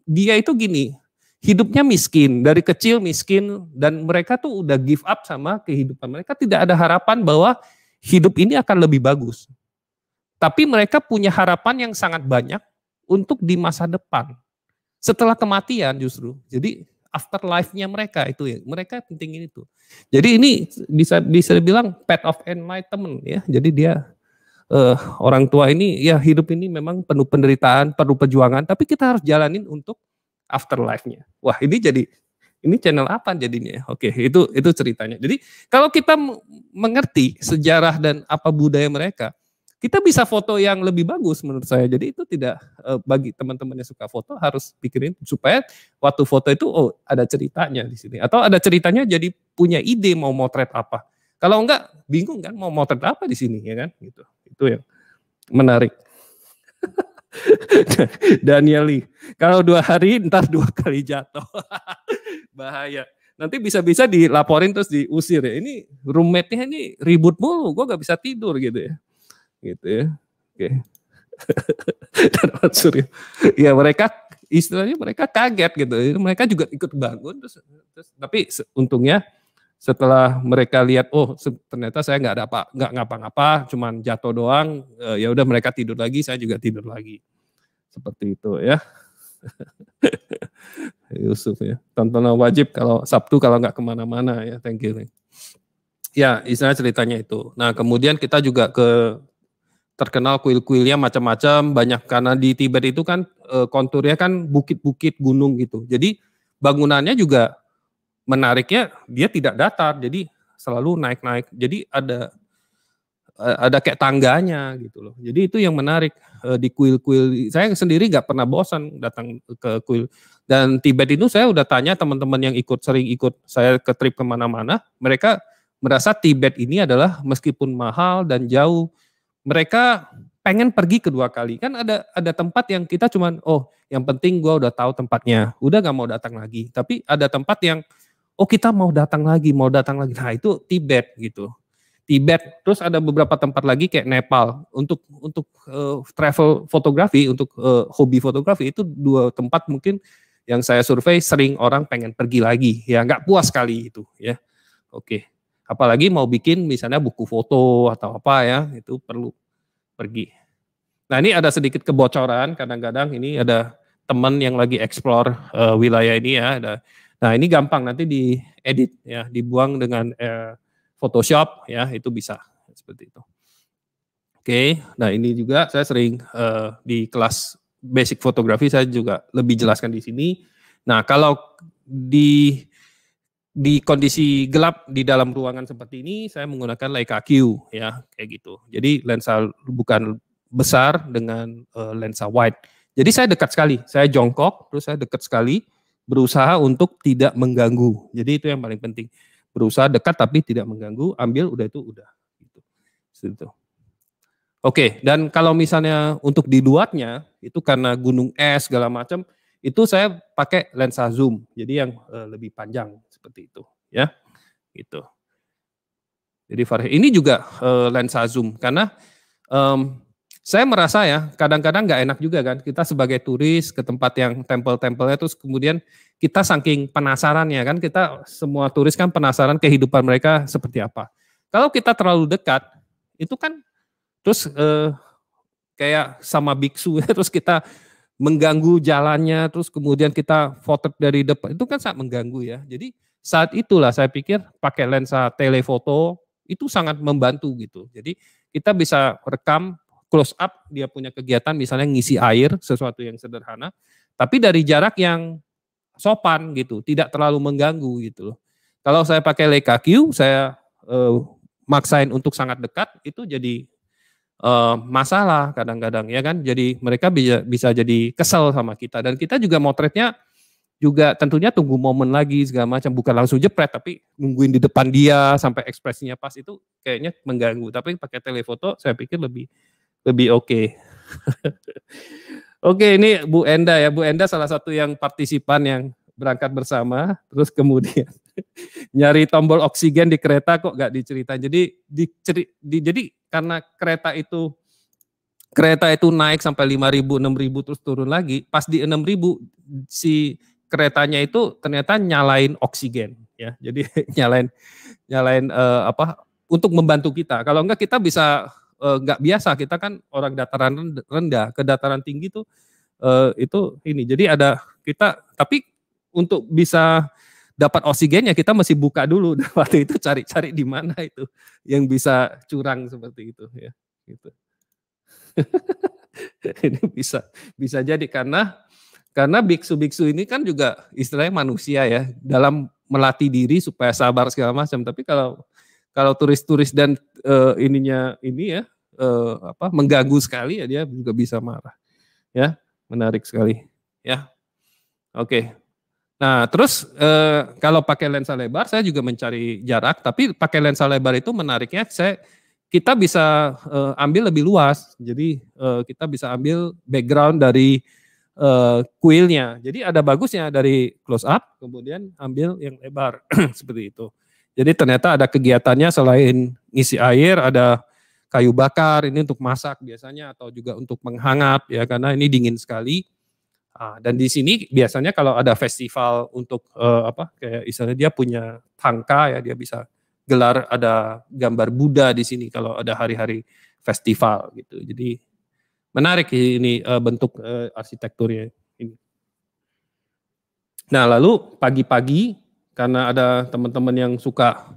dia itu gini, hidupnya miskin, dari kecil miskin, dan mereka tuh udah give up sama kehidupan mereka, tidak ada harapan bahwa hidup ini akan lebih bagus. Tapi mereka punya harapan yang sangat banyak untuk di masa depan. Setelah kematian justru, jadi afterlife-nya mereka itu ya, mereka pentingin itu. Jadi ini bisa bisa dibilang path of enlightenment ya, jadi dia Uh, orang tua ini ya hidup ini memang penuh penderitaan, penuh perjuangan, tapi kita harus jalanin untuk afterlife-nya. Wah, ini jadi ini channel apa jadinya? Oke, itu itu ceritanya. Jadi kalau kita mengerti sejarah dan apa budaya mereka, kita bisa foto yang lebih bagus menurut saya. Jadi itu tidak uh, bagi teman-teman yang suka foto harus pikirin supaya waktu foto itu oh ada ceritanya di sini atau ada ceritanya jadi punya ide mau motret apa. Kalau enggak bingung kan mau motret apa di sini ya kan gitu. Itu yang menarik. Daniel Lee, kalau dua hari ntar dua kali jatuh. Bahaya. Nanti bisa-bisa dilaporin terus diusir ya. Ini roommate-nya ini ribut mulu, gue gak bisa tidur gitu ya. Gitu ya. Oke. Okay. Ya mereka istilahnya mereka kaget gitu. Mereka juga ikut bangun terus, terus tapi untungnya setelah mereka lihat, oh ternyata saya nggak ada apa, nggak ngapa-ngapa, cuman jatuh doang. E, ya udah mereka tidur lagi, saya juga tidur lagi. Seperti itu ya. Yusuf ya, tontonan wajib kalau Sabtu kalau nggak kemana-mana ya, thank you. Ya istilah ceritanya itu. Nah kemudian kita juga ke terkenal kuil-kuilnya macam-macam, banyak karena di Tibet itu kan konturnya kan bukit-bukit gunung gitu. Jadi bangunannya juga menariknya dia tidak datar, jadi selalu naik-naik. Jadi ada ada kayak tangganya gitu loh. Jadi itu yang menarik e, di kuil-kuil. Saya sendiri nggak pernah bosan datang ke kuil. Dan Tibet itu saya udah tanya teman-teman yang ikut sering ikut saya ke trip kemana-mana. Mereka merasa Tibet ini adalah meskipun mahal dan jauh, mereka pengen pergi kedua kali. Kan ada ada tempat yang kita cuman oh yang penting gua udah tahu tempatnya, udah nggak mau datang lagi. Tapi ada tempat yang oh kita mau datang lagi, mau datang lagi. Nah itu Tibet gitu. Tibet, terus ada beberapa tempat lagi kayak Nepal. Untuk untuk uh, travel fotografi, untuk uh, hobi fotografi itu dua tempat mungkin yang saya survei sering orang pengen pergi lagi. Ya nggak puas kali itu ya. Oke, apalagi mau bikin misalnya buku foto atau apa ya, itu perlu pergi. Nah ini ada sedikit kebocoran, kadang-kadang ini ada teman yang lagi explore uh, wilayah ini ya, ada. Nah ini gampang nanti diedit ya, dibuang dengan eh, Photoshop ya, itu bisa seperti itu. Oke, nah ini juga saya sering eh, di kelas basic fotografi saya juga lebih jelaskan di sini. Nah kalau di di kondisi gelap di dalam ruangan seperti ini saya menggunakan Leica Q ya kayak gitu. Jadi lensa bukan besar dengan eh, lensa wide. Jadi saya dekat sekali, saya jongkok terus saya dekat sekali. Berusaha untuk tidak mengganggu. Jadi itu yang paling penting. Berusaha dekat tapi tidak mengganggu. Ambil udah itu udah. Gitu. Oke. Dan kalau misalnya untuk di luarnya itu karena gunung es segala macam itu saya pakai lensa zoom. Jadi yang e, lebih panjang seperti itu. Ya, gitu. Jadi Farhi ini juga e, lensa zoom karena um, saya merasa ya kadang-kadang nggak enak juga kan kita sebagai turis ke tempat yang tempel-tempelnya terus kemudian kita saking penasarannya kan kita semua turis kan penasaran kehidupan mereka seperti apa. Kalau kita terlalu dekat itu kan terus eh, kayak sama biksu terus kita mengganggu jalannya terus kemudian kita foto dari depan itu kan sangat mengganggu ya. Jadi saat itulah saya pikir pakai lensa telefoto itu sangat membantu gitu. Jadi kita bisa rekam close up, dia punya kegiatan misalnya ngisi air, sesuatu yang sederhana, tapi dari jarak yang sopan gitu, tidak terlalu mengganggu gitu loh. Kalau saya pakai Leica Q, saya eh, maksain untuk sangat dekat, itu jadi eh, masalah kadang-kadang ya kan, jadi mereka bisa, bisa jadi kesel sama kita, dan kita juga motretnya juga tentunya tunggu momen lagi segala macam, bukan langsung jepret, tapi nungguin di depan dia sampai ekspresinya pas itu kayaknya mengganggu, tapi pakai telefoto saya pikir lebih lebih oke. Okay. Oke, okay, ini Bu Enda ya. Bu Enda salah satu yang partisipan yang berangkat bersama, terus kemudian nyari tombol oksigen di kereta kok gak diceritain. Jadi di, di jadi karena kereta itu kereta itu naik sampai lima ribu, enam ribu terus turun lagi, pas di enam ribu si keretanya itu ternyata nyalain oksigen ya. Jadi nyalain nyalain uh, apa untuk membantu kita. Kalau enggak kita bisa nggak uh, biasa, kita kan orang dataran rendah ke dataran tinggi tuh uh, itu ini. Jadi ada kita, tapi untuk bisa dapat oksigennya kita mesti buka dulu waktu itu, cari-cari di mana itu yang bisa curang seperti itu ya gitu. Ini bisa bisa jadi karena karena biksu-biksu ini kan juga istilahnya manusia ya, dalam melatih diri supaya sabar segala macam. Tapi kalau kalau turis-turis dan uh, ininya ini ya uh, apa mengganggu sekali ya, dia juga bisa marah ya. Menarik sekali ya. Oke. Okay. Nah terus eh, kalau pakai lensa lebar saya juga mencari jarak, tapi pakai lensa lebar itu menariknya saya kita bisa eh, ambil lebih luas, jadi eh, kita bisa ambil background dari eh, kuilnya. Jadi ada bagusnya dari close up kemudian ambil yang lebar seperti itu. Jadi ternyata ada kegiatannya selain ngisi air, ada kayu bakar ini untuk masak biasanya atau juga untuk menghangat ya karena ini dingin sekali. Ah, dan di sini biasanya kalau ada festival untuk eh, apa kayak misalnya dia punya tangka ya, dia bisa gelar ada gambar Buddha di sini kalau ada hari-hari festival gitu. Jadi menarik ini eh, bentuk eh, arsitekturnya ini. Nah lalu pagi-pagi karena ada teman-teman yang suka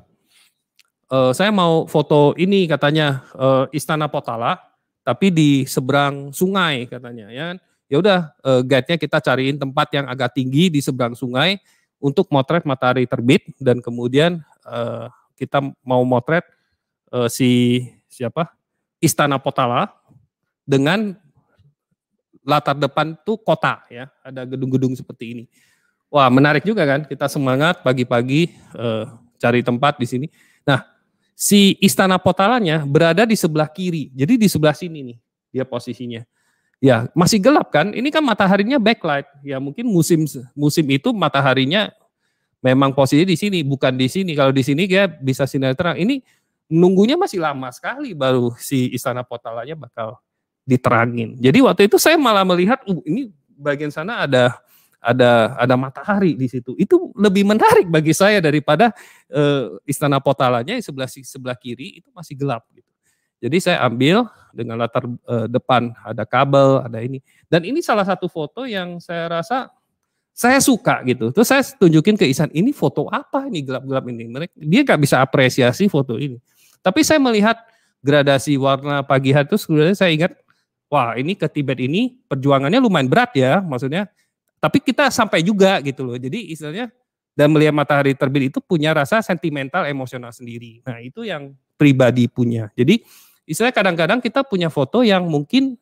eh, saya mau foto ini katanya eh, Istana Potala tapi di seberang sungai katanya ya. Ya udah, eh, guide-nya kita cariin tempat yang agak tinggi di seberang sungai untuk motret matahari terbit, dan kemudian eh, kita mau motret eh, si siapa Istana Potala dengan latar depan tuh kota ya, ada gedung-gedung seperti ini. Wah menarik juga kan, kita semangat pagi-pagi eh, cari tempat di sini. Nah si Istana Potalanya berada di sebelah kiri, jadi di sebelah sini nih dia posisinya. Ya masih gelap kan, ini kan mataharinya backlight, ya mungkin musim musim itu mataharinya memang posisinya di sini, bukan di sini. Kalau di sini dia bisa sinar terang, ini nunggunya masih lama sekali baru si Istana Potalanya bakal diterangin. Jadi waktu itu saya malah melihat, uh, ini bagian sana ada ada ada matahari di situ, itu lebih menarik bagi saya daripada uh, Istana Potalanya yang sebelah sebelah kiri itu masih gelap gitu. Jadi saya ambil dengan latar eh, depan ada kabel, ada ini. Dan ini salah satu foto yang saya rasa saya suka gitu. Terus saya tunjukin ke Ihsan, ini foto apa ini gelap-gelap ini? Mereka dia gak bisa apresiasi foto ini. Tapi saya melihat gradasi warna pagi hari itu, sebenarnya saya ingat, wah ini ke Tibet ini perjuangannya lumayan berat ya, maksudnya. Tapi kita sampai juga gitu loh. Jadi istilahnya dan melihat matahari terbit itu punya rasa sentimental, emosional sendiri. Nah itu yang pribadi punya. Jadi istilahnya kadang-kadang kita punya foto yang mungkin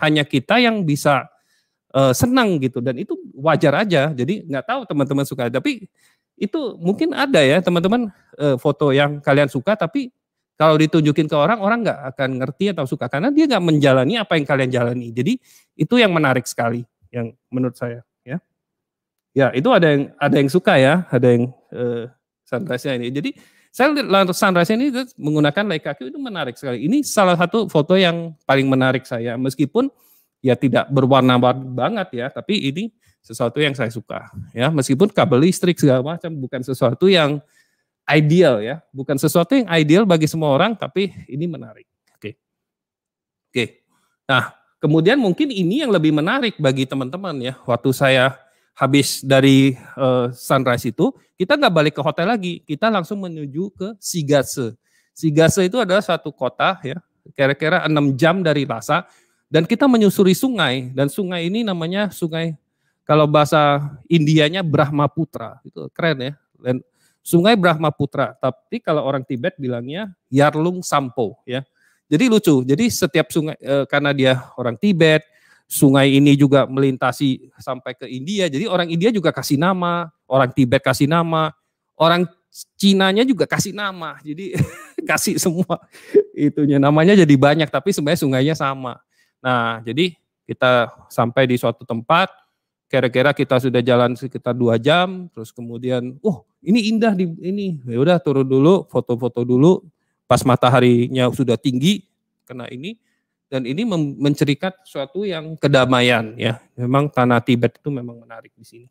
hanya kita yang bisa uh, senang gitu, dan itu wajar aja. Jadi nggak tahu teman-teman suka, tapi itu mungkin ada ya teman-teman uh, foto yang kalian suka, tapi kalau ditunjukin ke orang, orang nggak akan ngerti atau suka karena dia nggak menjalani apa yang kalian jalani. Jadi itu yang menarik sekali, yang menurut saya ya. Ya itu ada yang ada yang suka ya, ada yang uh, sunrise-nya ini. Jadi saya lihat sunrise ini menggunakan Leica Q itu menarik sekali. Ini salah satu foto yang paling menarik saya. Meskipun ya tidak berwarna-warni banget ya, tapi ini sesuatu yang saya suka. Ya, meskipun kabel listrik segala macam bukan sesuatu yang ideal ya, bukan sesuatu yang ideal bagi semua orang, tapi ini menarik. Oke. Oke. Nah, kemudian mungkin ini yang lebih menarik bagi teman-teman ya. Waktu saya habis dari uh, sunrise itu, kita nggak balik ke hotel lagi, kita langsung menuju ke Shigase. Shigase itu adalah satu kota ya, kira-kira enam jam dari Lhasa, dan kita menyusuri sungai, dan sungai ini namanya sungai, kalau bahasa Indianya Brahmaputra, itu keren ya, dan sungai Brahmaputra, tapi kalau orang Tibet bilangnya Yarlung Sampo ya. Jadi lucu, jadi setiap sungai, uh, karena dia orang Tibet, sungai ini juga melintasi sampai ke India. Jadi orang India juga kasih nama, orang Tibet kasih nama, orang Cinanya juga kasih nama. Jadi kasih semua itunya, namanya jadi banyak, tapi sebenarnya sungainya sama. Nah jadi kita sampai di suatu tempat, kira-kira kita sudah jalan sekitar dua jam, terus kemudian, oh ini indah di ini, ya udah turun dulu, foto-foto dulu, pas mataharinya sudah tinggi, kena ini. dan ini mencirikan suatu yang kedamaian ya. Memang tanah Tibet itu memang menarik di sini.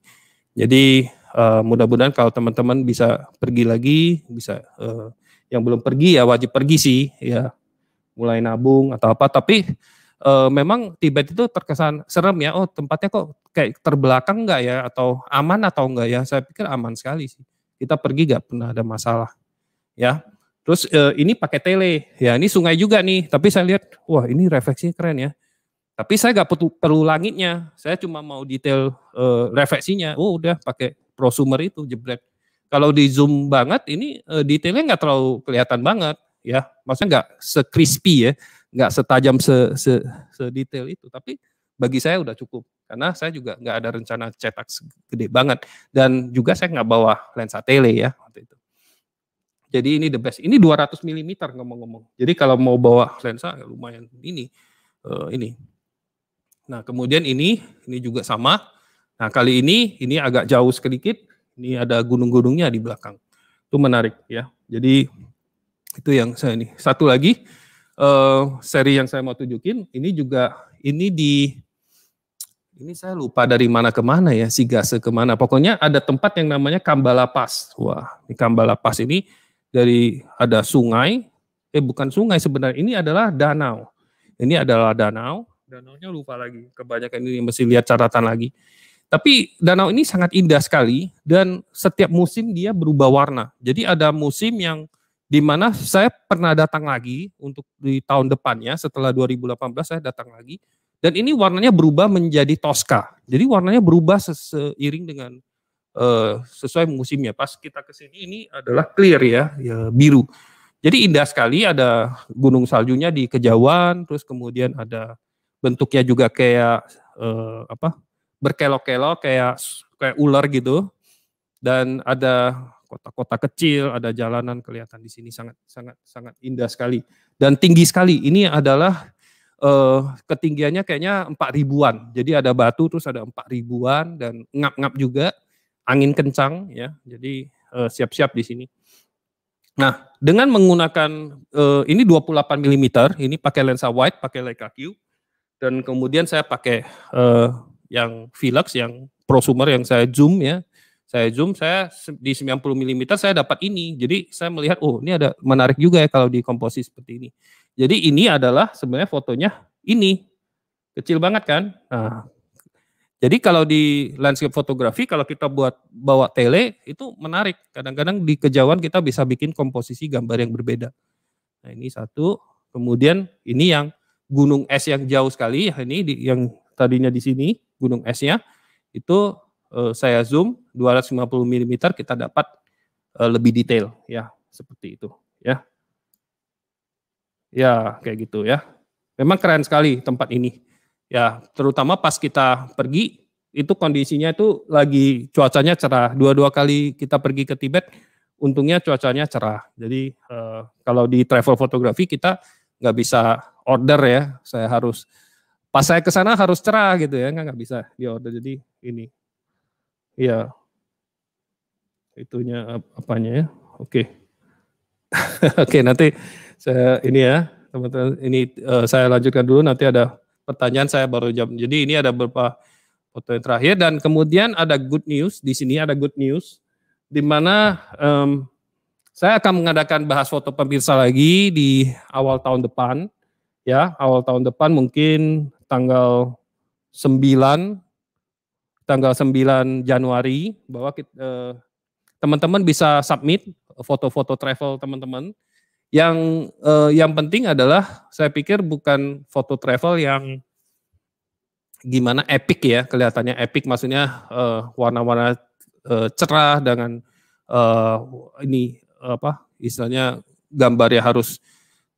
Jadi uh, mudah-mudahan kalau teman-teman bisa pergi lagi, bisa uh, yang belum pergi ya wajib pergi sih ya, mulai nabung atau apa. Tapi uh, memang Tibet itu terkesan serem ya, oh tempatnya kok kayak terbelakang enggak ya, atau aman atau enggak ya. Saya pikir aman sekali sih, kita pergi gak pernah ada masalah ya. Terus eh, ini pakai tele, ya ini sungai juga nih, tapi saya lihat, wah ini refleksinya keren ya. Tapi saya gak perlu, perlu langitnya, saya cuma mau detail eh, refleksinya, oh udah pakai prosumer itu jebret. Kalau di zoom banget, ini eh, detailnya gak terlalu kelihatan banget ya, maksudnya gak se-crispy ya, gak setajam se-detail itu, tapi bagi saya udah cukup. Karena saya juga gak ada rencana cetak gede banget, dan juga saya gak bawa lensa tele ya waktu itu. Jadi ini the best. Ini dua ratus milimeter ngomong-ngomong. Jadi kalau mau bawa lensa ya lumayan ini uh, ini. Nah, kemudian ini ini juga sama. Nah, kali ini ini agak jauh sedikit. Ini ada gunung-gunungnya di belakang. Itu menarik ya. Jadi itu yang saya ini. Satu lagi uh, seri yang saya mau tunjukin, ini juga ini di ini saya lupa dari mana ke mana ya, Sigase ke mana. Pokoknya ada tempat yang namanya Kambala Pass. Wah, di Kambala Pass ini dari ada sungai, eh bukan sungai sebenarnya, ini adalah danau. Ini adalah danau, danaunya lupa lagi, kebanyakan ini mesti lihat catatan lagi. Tapi danau ini sangat indah sekali, dan setiap musim dia berubah warna. Jadi ada musim yang dimana saya pernah datang lagi, untuk di tahun depannya setelah dua ribu delapan belas saya datang lagi, dan ini warnanya berubah menjadi Tosca. Jadi warnanya berubah seiring dengan Uh, sesuai musimnya. Pas kita kesini ini adalah clear ya, ya biru. Jadi indah sekali, ada gunung saljunya di kejauhan, terus kemudian ada bentuknya juga kayak uh, apa berkelok-kelok kayak kayak ular gitu, dan ada kota-kota kecil, ada jalanan kelihatan di sini sangat sangat sangat indah sekali dan tinggi sekali. Ini adalah Uh, ketinggiannya kayaknya empat ribuan. Jadi ada batu terus ada empat ribuan dan ngap-ngap juga. Angin kencang ya, jadi siap-siap uh, di sini. Nah, dengan menggunakan uh, ini dua puluh delapan milimeter, ini pakai lensa wide, pakai Leica Q, dan kemudian saya pakai uh, yang Velox, yang prosumer yang saya zoom ya, saya zoom, saya di sembilan puluh milimeter saya dapat ini. Jadi saya melihat, oh ini ada menarik juga ya kalau dikomposi seperti ini. Jadi ini adalah sebenarnya fotonya ini, kecil banget kan? Nah. Jadi kalau di landscape fotografi, kalau kita buat bawa tele itu menarik. Kadang-kadang di kejauhan kita bisa bikin komposisi gambar yang berbeda. Nah ini satu, kemudian ini yang gunung es yang jauh sekali. Ini di, yang tadinya di sini gunung esnya itu eh, saya zoom dua ratus lima puluh milimeter kita dapat eh, lebih detail ya seperti itu ya. Ya kayak gitu ya. Memang keren sekali tempat ini. Ya, terutama pas kita pergi, itu kondisinya itu lagi cuacanya cerah. Dua-dua kali kita pergi ke Tibet, untungnya cuacanya cerah. Jadi eh, kalau di travel fotografi kita nggak bisa order ya, saya harus, pas saya ke sana harus cerah gitu ya, nggak bisa di order. Jadi ini, ya, itunya apanya ya, oke. Oke, nanti saya ini ya, teman-teman, ini eh, saya lanjutkan dulu, nanti ada pertanyaan saya baru jawab. Jadi ini ada beberapa foto yang terakhir dan kemudian ada good news. Di sini ada good news di mana um, saya akan mengadakan bahas foto pemirsa lagi di awal tahun depan. Ya, awal tahun depan mungkin tanggal sembilan tanggal sembilan Januari, bahwa teman-teman uh, bisa submit foto-foto travel teman-teman. Yang eh, yang penting adalah saya pikir bukan foto travel yang gimana epic ya, kelihatannya epic maksudnya eh, warna-warna eh, cerah dengan eh, ini apa istilahnya gambarnya harus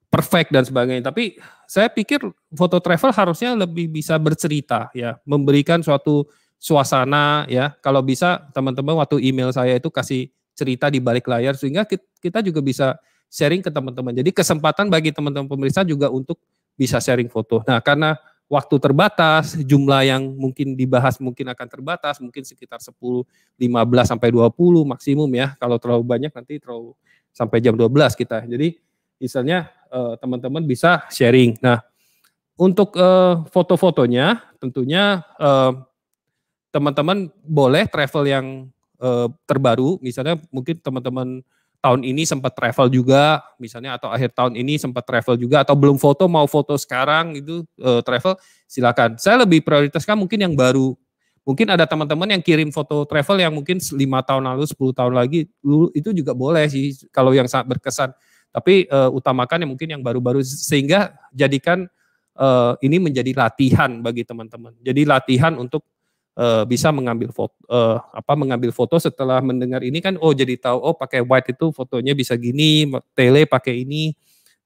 perfect dan sebagainya. Tapi saya pikir foto travel harusnya lebih bisa bercerita ya, memberikan suatu suasana ya. Kalau bisa teman-teman waktu email saya itu kasih cerita di balik layar sehingga kita juga bisa sharing ke teman-teman. Jadi kesempatan bagi teman-teman pemirsa juga untuk bisa sharing foto. Nah, karena waktu terbatas, jumlah yang mungkin dibahas mungkin akan terbatas, mungkin sekitar sepuluh, lima belas sampai dua puluh maksimum ya. Kalau terlalu banyak nanti terlalu sampai jam dua belas kita. Jadi misalnya teman-teman bisa sharing. Nah, Untuk uh, foto-fotonya tentunya teman-teman uh, boleh travel yang uh, terbaru, misalnya mungkin teman-teman tahun ini sempat travel juga, misalnya atau akhir tahun ini sempat travel juga atau belum foto mau foto sekarang itu uh, travel silakan. Saya lebih prioritaskan mungkin yang baru. Mungkin ada teman-teman yang kirim foto travel yang mungkin lima tahun lalu, sepuluh tahun lagi, itu juga boleh sih kalau yang sangat berkesan. Tapi uh, utamakan yang mungkin yang baru-baru sehingga jadikan uh, ini menjadi latihan bagi teman-teman. Jadi latihan untuk uh, bisa mengambil foto, uh, apa mengambil foto setelah mendengar ini kan, oh jadi tahu oh pakai white itu fotonya bisa gini, tele pakai ini.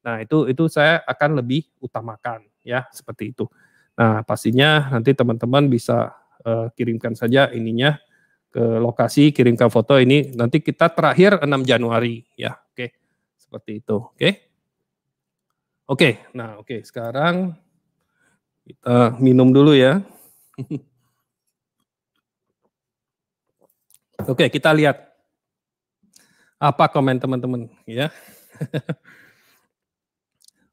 Nah itu itu saya akan lebih utamakan ya seperti itu. Nah pastinya nanti teman-teman bisa Uh, kirimkan saja ininya ke lokasi, kirimkan foto ini nanti kita terakhir enam Januari ya, oke okay. Seperti itu, oke okay. Oke okay. Nah oke okay. Sekarang kita minum dulu ya. Oke okay, kita lihat apa komen teman-teman ya.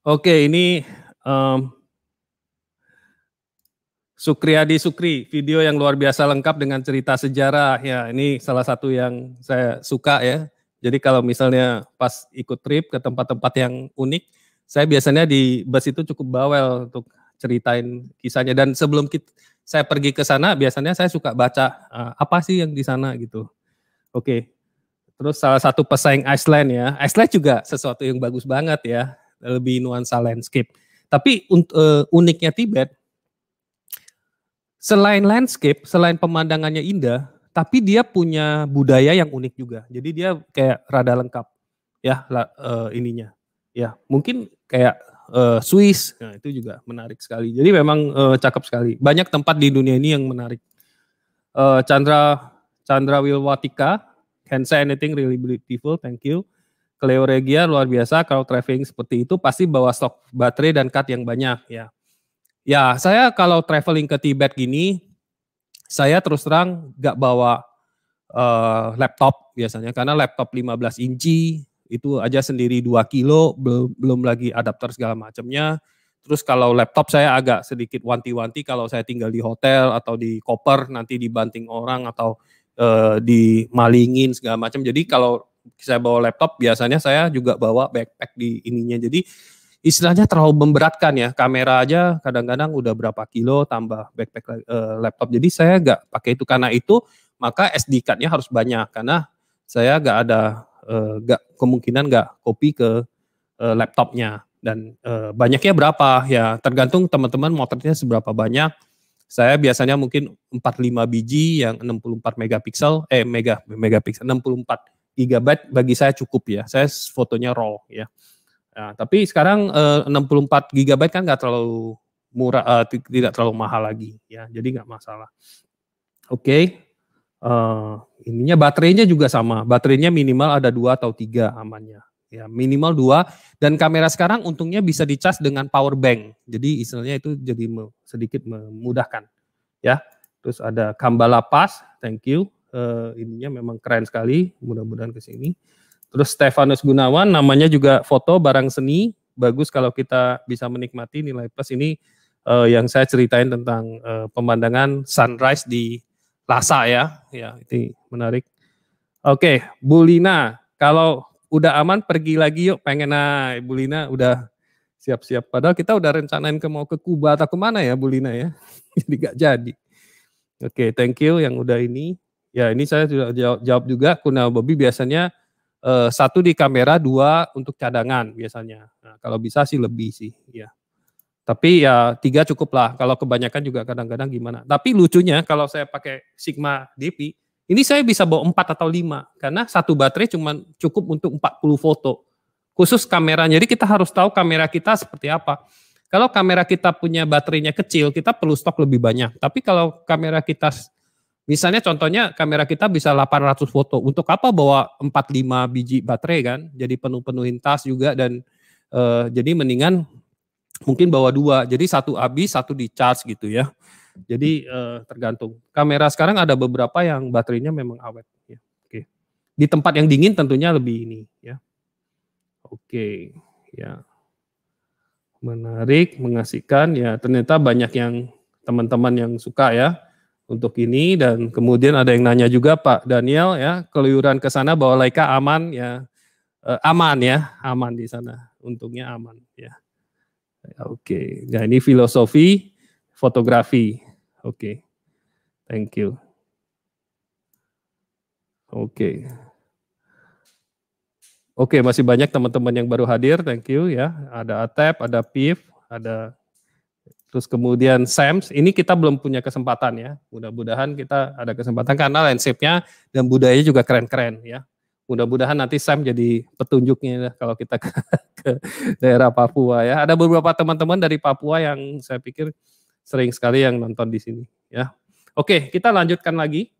Oke okay, ini um, Sukriadi Sukri, video yang luar biasa lengkap dengan cerita sejarah. Ya, ini salah satu yang saya suka ya. Jadi kalau misalnya pas ikut trip ke tempat-tempat yang unik, saya biasanya di bus itu cukup bawel untuk ceritain kisahnya. Dan sebelum kita, saya pergi ke sana, biasanya saya suka baca uh, apa sih yang di sana gitu. Oke, terus salah satu pesaing Iceland ya. Iceland juga sesuatu yang bagus banget ya, lebih nuansa landscape. Tapi uh, uniknya Tibet, selain landscape, selain pemandangannya indah, tapi dia punya budaya yang unik juga. Jadi dia kayak rada lengkap, ya uh, ininya. Ya mungkin kayak uh, Swiss, nah, itu juga menarik sekali. Jadi memang uh, cakep sekali. Banyak tempat di dunia ini yang menarik. Uh, Chandra Chandra Wilwatika, can say anything really beautiful, thank you. Cleo Regia luar biasa. Kalau traveling seperti itu pasti bawa stok baterai dan card yang banyak, ya. Ya, saya kalau traveling ke Tibet gini, saya terus terang gak bawa uh, laptop biasanya. Karena laptop lima belas inci, itu aja sendiri dua kilo, belum, belum lagi adapter segala macamnya. Terus kalau laptop saya agak sedikit wanti-wanti kalau saya tinggal di hotel atau di koper, nanti dibanting orang atau uh, dimalingin segala macam. Jadi kalau saya bawa laptop biasanya saya juga bawa backpack di ininya. Jadi istilahnya terlalu memberatkan ya, kamera aja kadang-kadang udah berapa kilo tambah backpack eh, laptop. Jadi saya nggak pakai itu, karena itu maka S D card-nya harus banyak karena saya nggak ada eh, gak, kemungkinan nggak copy ke eh, laptopnya. Dan eh, banyaknya berapa ya tergantung teman-teman motretnya seberapa banyak. Saya biasanya mungkin empat puluh lima biji yang enam puluh empat megapiksel, eh mega megapiksel enam puluh empat gigabyte bagi saya cukup ya. Saya fotonya raw ya. Nah, tapi sekarang eh, enam puluh empat gigabyte kan nggak terlalu murah, eh, tidak terlalu mahal lagi ya, jadi nggak masalah. Oke, okay. uh, ininya baterainya juga sama, baterainya minimal ada dua atau tiga amannya, ya minimal dua. Dan kamera sekarang untungnya bisa dicas dengan power bank, jadi istilahnya itu jadi me, sedikit memudahkan, ya. Terus ada Kambala Pass, thank you, uh, ininya memang keren sekali, mudah-mudahan kesini. Terus Stefanus Gunawan, namanya juga foto barang seni, bagus kalau kita bisa menikmati nilai plus ini eh, yang saya ceritain tentang eh, pemandangan sunrise di Lhasa ya, ya itu menarik. Oke, Bu Lina, kalau udah aman pergi lagi yuk, pengen nah Bu Lina udah siap-siap. Padahal kita udah rencanain ke mau ke Kuba atau kemana ya Bu Lina ya, jadi gak jadi. Oke, thank you yang udah ini. Ya ini saya sudah jawab juga, Kuna Bobby biasanya Uh, satu di kamera, dua untuk cadangan biasanya. Nah, kalau bisa sih lebih sih, ya. Tapi ya tiga cukup lah. Kalau kebanyakan juga kadang-kadang gimana. Tapi lucunya kalau saya pakai Sigma D P, ini saya bisa bawa empat atau lima karena satu baterai cuma cukup untuk empat puluh foto. Khusus kameranya. Jadi kita harus tahu kamera kita seperti apa. Kalau kamera kita punya baterainya kecil, kita perlu stok lebih banyak. Tapi kalau kamera kita misalnya contohnya kamera kita bisa delapan ratus foto, untuk apa bawa empat puluh lima biji baterai kan, jadi penuh-penuhin tas juga. Dan e, jadi mendingan mungkin bawa dua, jadi satu habis, satu di charge gitu ya. Jadi e, tergantung, kamera sekarang ada beberapa yang baterainya memang awet. Ya, oke. Di tempat yang dingin tentunya lebih ini ya. Oke ya. menarik, mengasihkan. Ya ternyata banyak yang teman-teman yang suka ya untuk ini. Dan kemudian ada yang nanya juga Pak Daniel ya, keluyuran ke sana bawa Leica aman ya, eh, aman ya, aman di sana. Untungnya aman ya. Oke, okay. Nah ini filosofi fotografi. Oke, okay. Thank you. Oke, okay. Oke, okay, masih banyak teman-teman yang baru hadir. Thank you ya. Ada A T E P, ada P I F, ada terus kemudian S A M S. Ini kita belum punya kesempatan ya. Mudah-mudahan kita ada kesempatan karena landscape-nya dan budayanya juga keren-keren ya. Mudah-mudahan nanti Sam jadi petunjuknya ya, kalau kita ke, ke daerah Papua ya. Ada beberapa teman-teman dari Papua yang saya pikir sering sekali yang nonton di sini ya. Oke, kita lanjutkan lagi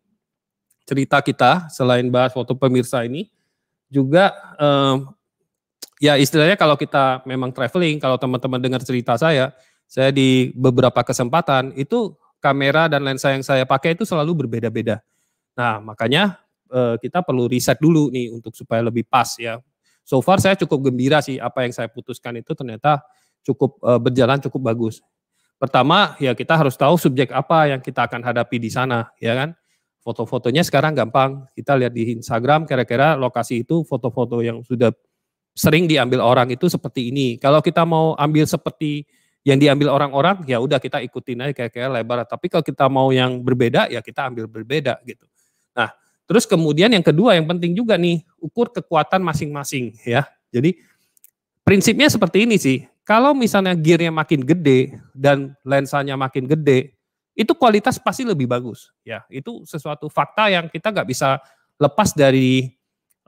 cerita kita selain bahas foto pemirsa ini juga eh, ya istilahnya kalau kita memang traveling, kalau teman-teman dengar cerita saya, saya di beberapa kesempatan itu kamera dan lensa yang saya pakai itu selalu berbeda-beda. Nah, makanya kita perlu riset dulu nih untuk supaya lebih pas ya. So far saya cukup gembira sih, apa yang saya putuskan itu ternyata cukup berjalan cukup bagus. Pertama ya kita harus tahu subjek apa yang kita akan hadapi di sana ya kan. Foto-fotonya sekarang gampang, kita lihat di Instagram kira-kira lokasi itu foto-foto yang sudah sering diambil orang itu seperti ini. Kalau kita mau ambil seperti yang diambil orang-orang ya udah kita ikutin aja kayak-kayak lebar. Tapi kalau kita mau yang berbeda ya kita ambil berbeda gitu. Nah, terus kemudian yang kedua yang penting juga nih, ukur kekuatan masing-masing ya. Jadi prinsipnya seperti ini sih, kalau misalnya gearnya makin gede dan lensanya makin gede, itu kualitas pasti lebih bagus ya. Itu sesuatu fakta yang kita nggak bisa lepas dari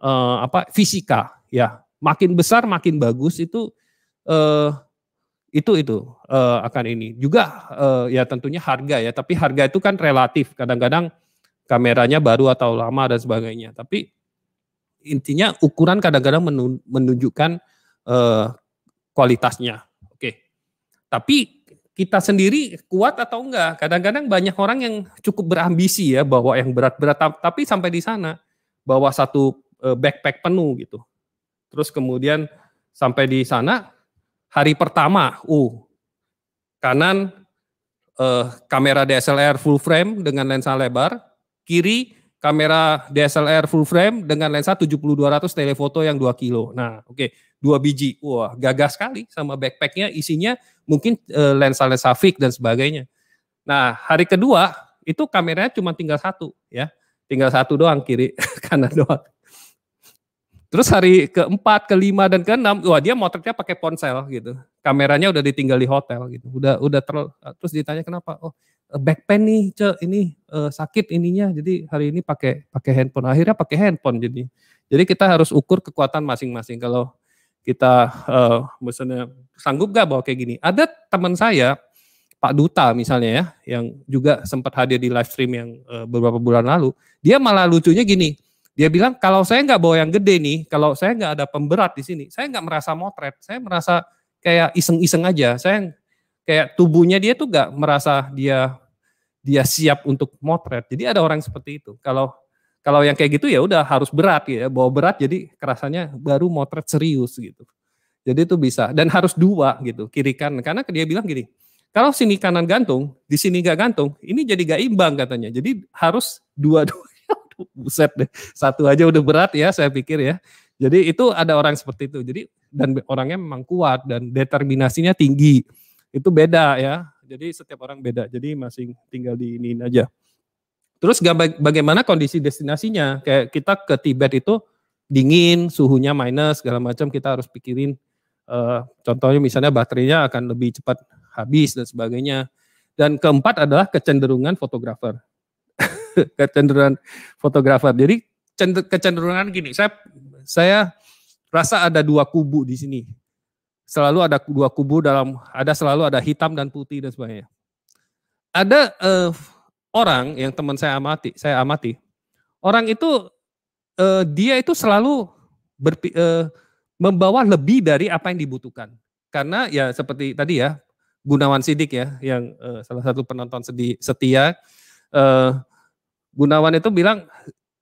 eh, apa fisika ya. Makin besar makin bagus itu eh, itu itu eh, akan ini juga eh, ya tentunya harga ya. Tapi harga itu kan relatif, kadang-kadang kameranya baru atau lama dan sebagainya. Tapi intinya ukuran kadang-kadang menunjukkan uh, kualitasnya. Oke. Tapi kita sendiri kuat atau enggak? Kadang-kadang banyak orang yang cukup berambisi ya, bawa yang berat-berat. Tapi sampai di sana bawa satu uh, backpack penuh gitu. Terus kemudian sampai di sana hari pertama, uh kanan uh, kamera D S L R full frame dengan lensa lebar. Kiri kamera D S L R full frame dengan lensa tujuh puluh dua ratus telefoto yang dua kilo. Nah, oke, okay. dua biji. Wah, gagah sekali sama backpacknya isinya mungkin lensa-lensa fix dan sebagainya. Nah, hari kedua itu kameranya cuma tinggal satu ya. Tinggal satu doang, kiri kanan doang. Terus hari keempat, kelima dan keenam, wah dia motretnya pakai ponsel gitu. Kameranya udah ditinggal di hotel gitu. Udah udah terlalu, terus ditanya kenapa? Oh, back pain nih, ce, ini uh, sakit ininya, jadi hari ini pakai pakai handphone. Akhirnya pakai handphone jadi. Jadi kita harus ukur kekuatan masing-masing. Kalau kita uh, misalnya sanggup gak bawa kayak gini. Ada teman saya, Pak Duta misalnya ya, yang juga sempat hadir di live stream yang uh, beberapa bulan lalu. Dia malah lucunya gini, dia bilang kalau saya nggak bawa yang gede nih, kalau saya nggak ada pemberat di sini, saya nggak merasa motret, saya merasa kayak iseng-iseng aja. Saya kayak tubuhnya dia tuh gak merasa dia dia siap untuk motret. Jadi ada orang seperti itu. Kalau kalau yang kayak gitu ya udah harus berat ya, bawa berat jadi kerasanya baru motret serius gitu. Jadi itu bisa dan harus dua gitu, kiri kanan. Karena dia bilang gini, kalau sini kanan gantung, di sini gak gantung, ini jadi gak imbang katanya. Jadi harus dua-duanya. Buset deh. Satu aja udah berat ya saya pikir ya. Jadi itu ada orang seperti itu. Jadi dan orangnya memang kuat dan determinasinya tinggi. Itu beda ya, jadi setiap orang beda, jadi masing tinggal di ini aja. Terus bagaimana kondisi destinasinya, kayak kita ke Tibet itu dingin, suhunya minus, segala macam kita harus pikirin, uh, contohnya misalnya baterainya akan lebih cepat habis dan sebagainya. Dan keempat adalah kecenderungan fotografer. Kecenderungan fotografer, jadi kecenderungan gini, saya, saya rasa ada dua kubu di sini. Selalu ada dua kubu dalam, ada selalu ada hitam dan putih dan sebagainya. Ada eh, orang yang teman saya amati, saya amati, orang itu eh, dia itu selalu berpi, eh, membawa lebih dari apa yang dibutuhkan. Karena ya seperti tadi ya, Gunawan Sidik ya, yang eh, salah satu penonton setia, eh, Gunawan itu bilang,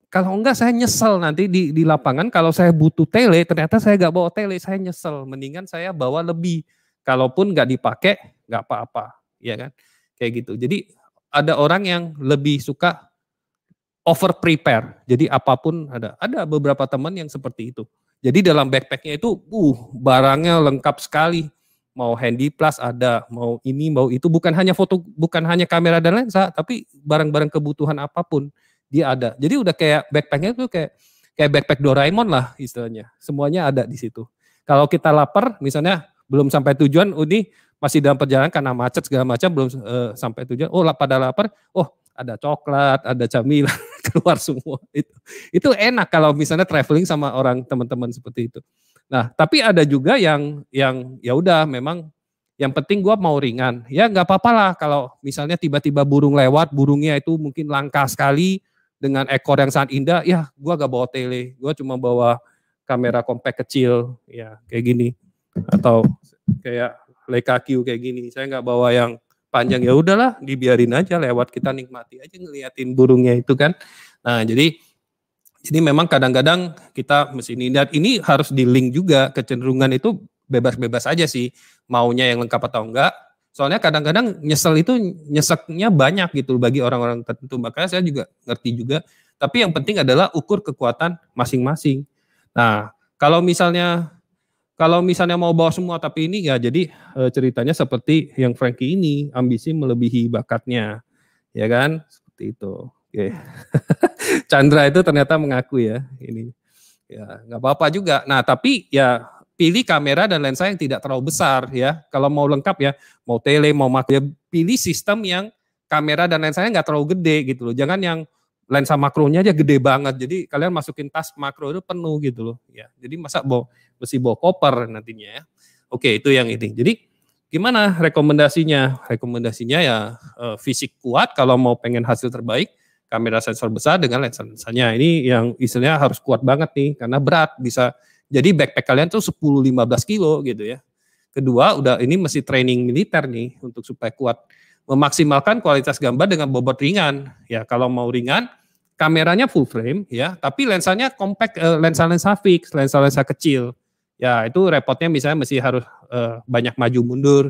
kalau enggak saya nyesel nanti di, di lapangan, kalau saya butuh tele, ternyata saya gak bawa tele, saya nyesel. Mendingan saya bawa lebih. kalaupun nggak dipakai nggak apa-apa, ya kan? Kayak gitu. Jadi ada orang yang lebih suka over prepare. Jadi apapun ada. Ada beberapa teman yang seperti itu. Jadi dalam backpacknya itu, uh, barangnya lengkap sekali. Mau handy plus ada, mau ini, mau itu. Bukan hanya foto, bukan hanya kamera dan lensa, tapi barang-barang kebutuhan apapun dia ada. Jadi udah kayak backpacknya itu kayak kayak backpack Doraemon lah istilahnya. Semuanya ada di situ. Kalau kita lapar, misalnya belum sampai tujuan, Udi masih dalam perjalanan karena macet segala macam, belum uh, sampai tujuan. Oh, pada lapar, oh ada coklat, ada camilan keluar semua itu. Itu enak kalau misalnya traveling sama orang teman-teman seperti itu. Nah, tapi ada juga yang yang ya udah memang yang penting gua mau ringan. Ya nggak apa-apalah kalau misalnya tiba-tiba burung lewat, burungnya itu mungkin langka sekali dengan ekor yang sangat indah. Ya, gua gak bawa tele, gua cuma bawa kamera compact kecil, ya kayak gini atau kayak Leica Q kayak gini. Saya nggak bawa yang panjang, ya udahlah dibiarin aja lewat, kita nikmati aja ngeliatin burungnya itu kan. Nah, jadi jadi memang kadang-kadang kita mesti lihat, ini harus di link juga, kecenderungan itu bebas-bebas aja sih maunya yang lengkap atau enggak. Soalnya kadang-kadang nyesel itu nyeseknya banyak gitu bagi orang-orang tertentu, makanya saya juga ngerti juga. Tapi yang penting adalah ukur kekuatan masing-masing. Nah, kalau misalnya Kalau misalnya mau bawa semua tapi ini ya jadi e, ceritanya seperti yang Frankie ini, ambisi melebihi bakatnya, ya kan, seperti itu. Oke, okay. Chandra itu ternyata mengaku ya ini, ya nggak apa-apa juga. Nah tapi ya pilih kamera dan lensa yang tidak terlalu besar ya. Kalau mau lengkap ya, mau tele, mau makro, ya pilih sistem yang kamera dan lensanya nggak terlalu gede gitu loh. Jangan yang lensa makronya aja gede banget, jadi kalian masukin tas makro itu penuh gitu loh ya. Jadi masa bawa, mesti bawa koper nantinya ya. Oke, itu yang ini. Jadi gimana rekomendasinya? Rekomendasinya ya e, fisik kuat kalau mau pengen hasil terbaik, kamera sensor besar dengan lensa-lensanya. Ini yang istilahnya harus kuat banget nih karena berat, bisa jadi backpack kalian tuh sepuluh sampai lima belas kilo gitu ya. Kedua, udah ini mesti training militer nih untuk supaya kuat. Memaksimalkan kualitas gambar dengan bobot ringan. Ya, kalau mau ringan, kameranya full frame ya, tapi lensanya compact, eh, lensa-lensa fix, lensa-lensa kecil. Ya, itu repotnya misalnya mesti harus eh, banyak maju mundur.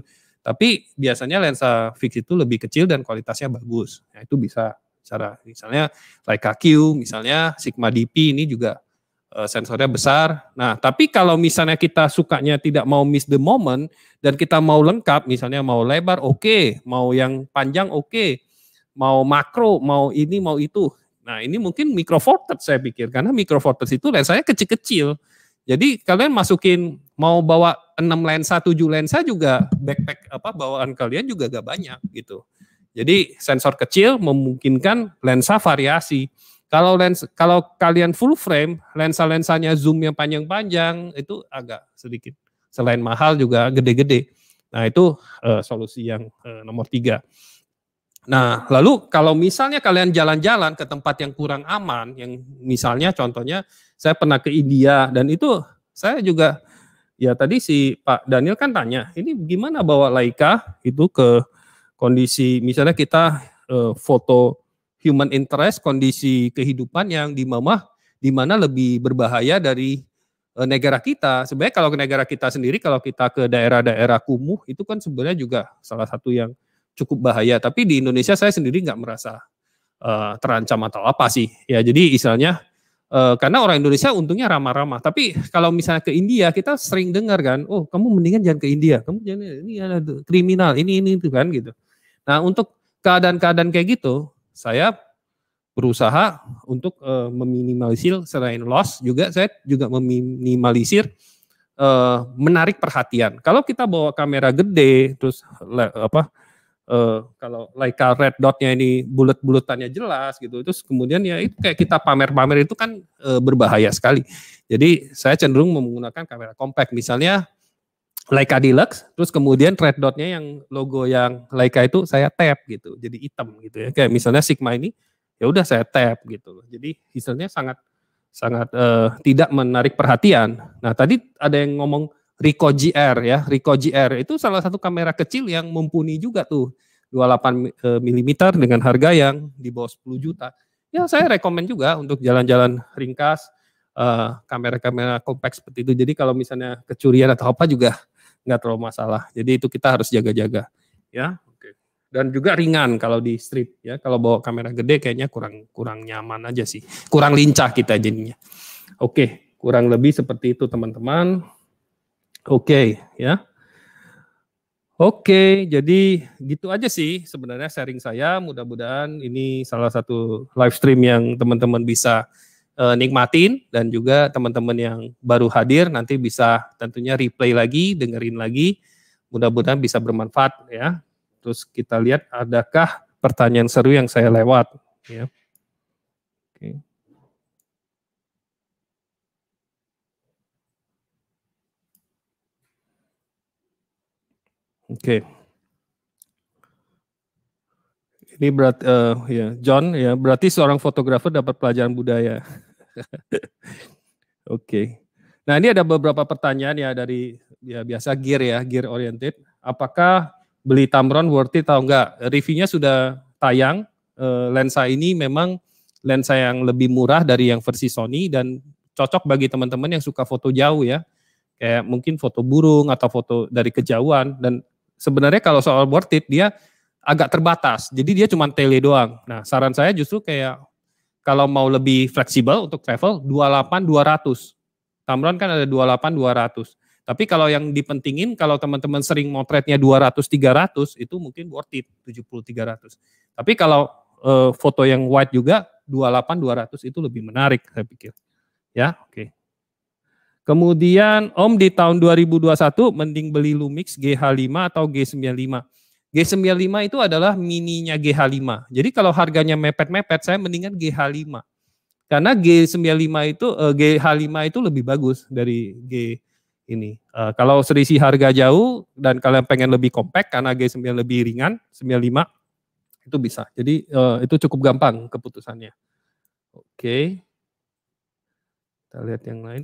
Tapi biasanya lensa fix itu lebih kecil dan kualitasnya bagus. Ya, itu bisa cara misalnya Leica Q, misalnya Sigma D P ini juga eh, sensornya besar. Nah, tapi kalau misalnya kita sukanya tidak mau miss the moment, dan kita mau lengkap, misalnya mau lebar oke, okay. Mau yang panjang oke, okay. Mau makro, mau ini, mau itu. Nah ini mungkin micro four thirds saya pikir, karena micro four thirds itu lensanya kecil-kecil. Jadi kalian masukin, mau bawa enam lensa, tujuh lensa juga backpack apa bawaan kalian juga gak banyak gitu. Jadi sensor kecil memungkinkan lensa variasi. Kalau lens, kalau kalian full frame, lensa-lensanya zoom yang panjang-panjang itu agak sedikit. Selain mahal juga gede-gede. Nah itu e, solusi yang e, nomor tiga. Nah lalu kalau misalnya kalian jalan-jalan ke tempat yang kurang aman, yang misalnya contohnya saya pernah ke India, dan itu saya juga ya tadi si Pak Daniel kan tanya, ini gimana bawa Leica itu ke kondisi misalnya kita e, foto human interest, kondisi kehidupan yang di mana di mana lebih berbahaya dari negara kita. Sebenarnya kalau ke negara kita sendiri, kalau kita ke daerah-daerah kumuh itu kan sebenarnya juga salah satu yang cukup bahaya. Tapi di Indonesia saya sendiri nggak merasa uh, terancam atau apa sih. Ya jadi istilahnya uh, karena orang Indonesia untungnya ramah-ramah. Tapi kalau misalnya ke India kita sering dengar kan, oh kamu mendingan jangan ke India, kamu jangan, ini ada kriminal, ini ini itu kan gitu. Nah untuk keadaan-keadaan kayak gitu saya berusaha untuk uh, meminimalisir, selain loss juga saya juga meminimalisir uh, menarik perhatian. Kalau kita bawa kamera gede, terus le, apa uh, kalau Leica red dotnya ini bulat-bulatannya jelas gitu, terus kemudian ya itu kayak kita pamer-pamer itu kan uh, berbahaya sekali. Jadi saya cenderung menggunakan kamera compact, misalnya Leica Deluxe, terus kemudian red dotnya yang logo yang Leica itu saya tap gitu, jadi hitam gitu ya. Kayak misalnya Sigma ini, ya udah saya tap gitu. Jadi hasilnya sangat sangat uh, tidak menarik perhatian. Nah tadi ada yang ngomong Ricoh G R ya, Ricoh G R itu salah satu kamera kecil yang mumpuni juga tuh, dua puluh delapan milimeter dengan harga yang di bawah sepuluh juta. Ya saya rekomend juga untuk jalan-jalan ringkas, kamera-kamera uh, compact seperti itu. Jadi kalau misalnya kecurian atau apa juga nggak terlalu masalah. Jadi itu kita harus jaga-jaga ya. Oke. Dan juga ringan kalau di strip ya. Kalau bawa kamera gede kayaknya kurang kurang nyaman aja sih. Kurang lincah kita jadinya. Oke, kurang lebih seperti itu teman-teman. Oke ya. Oke, jadi gitu aja sih sebenarnya sharing saya. Mudah-mudahan ini salah satu live stream yang teman-teman bisa eh, nikmatin, dan juga teman-teman yang baru hadir nanti bisa tentunya replay lagi, dengerin lagi. Mudah-mudahan bisa bermanfaat ya. Terus kita lihat adakah pertanyaan seru yang saya lewat ya. Oke. Oke, okay. Ini berat uh, ya, John ya, berarti seorang fotografer dapat pelajaran budaya. Oke, okay. Nah ini ada beberapa pertanyaan ya dari ya biasa gear ya, gear oriented. Apakah beli Tamron worth it atau enggak? Reviewnya sudah tayang. Uh, lensa ini memang lensa yang lebih murah dari yang versi Sony dan cocok bagi teman-teman yang suka foto jauh ya. Kayak mungkin foto burung atau foto dari kejauhan. Dan sebenarnya kalau soal worth it dia agak terbatas. Jadi dia cuma tele doang. Nah saran saya justru kayak kalau mau lebih fleksibel untuk travel dua puluh delapan dua ratus. Tamron kan ada dua puluh delapan dua ratus. Tapi kalau yang dipentingin kalau teman-teman sering motretnya dua ratus tiga ratus itu mungkin worth it tujuh puluh tiga ratus. Tapi kalau e, foto yang wide juga dua puluh delapan dua ratus itu lebih menarik saya pikir. Ya oke. Okay. Kemudian Om di tahun dua ribu dua puluh satu mending beli Lumix G H lima atau G sembilan lima. G sembilan lima itu adalah mininya G H lima. Jadi kalau harganya mepet-mepet saya mendingan G H lima. Karena G sembilan lima itu eh, G H lima itu lebih bagus dari G ini. Eh, kalau selisih harga jauh dan kalian pengen lebih compact karena G sembilan lebih ringan, sembilan lima itu bisa. Jadi eh, itu cukup gampang keputusannya. Oke. Kita lihat yang lain.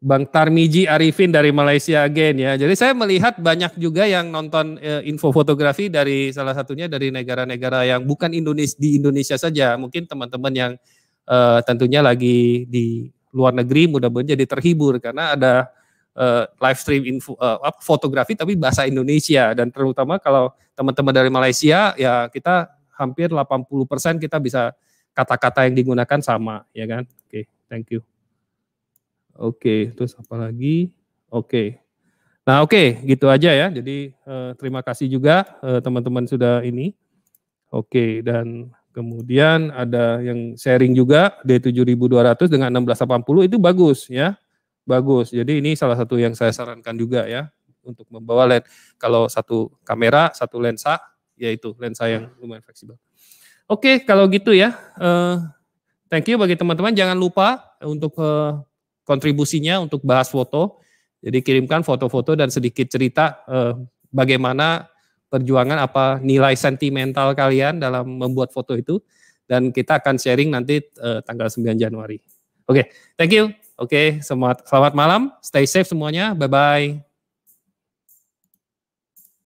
Bang Tarmiji Arifin dari Malaysia again ya. Jadi saya melihat banyak juga yang nonton e, info fotografi dari salah satunya dari negara-negara yang bukan Indonesia, di Indonesia saja. Mungkin teman-teman yang e, tentunya lagi di luar negeri mudah-mudahan jadi terhibur karena ada e, live stream info e, fotografi tapi bahasa Indonesia, dan terutama kalau teman-teman dari Malaysia ya kita hampir delapan puluh persen kita bisa kata-kata yang digunakan sama ya kan. Oke. Thank you. Oke, okay, terus apa lagi? Oke. Okay. Nah oke, okay, gitu aja ya. Jadi eh, terima kasih juga teman-teman eh, sudah ini. Oke, okay, dan kemudian ada yang sharing juga D tujuh ribu dua ratus dengan enam belas delapan puluh itu bagus ya. Bagus, jadi ini salah satu yang saya sarankan juga ya. Untuk membawa lens. Kalau satu kamera, satu lensa, yaitu lensa yang lumayan fleksibel. Oke, okay, kalau gitu ya. Eh, Thank you bagi teman-teman, jangan lupa untuk uh, kontribusinya untuk bahas foto. Jadi kirimkan foto-foto dan sedikit cerita uh, bagaimana perjuangan, apa nilai sentimental kalian dalam membuat foto itu. Dan kita akan sharing nanti uh, tanggal sembilan Januari. Oke, okay, thank you. Oke, okay, selamat, selamat malam, stay safe semuanya, bye-bye.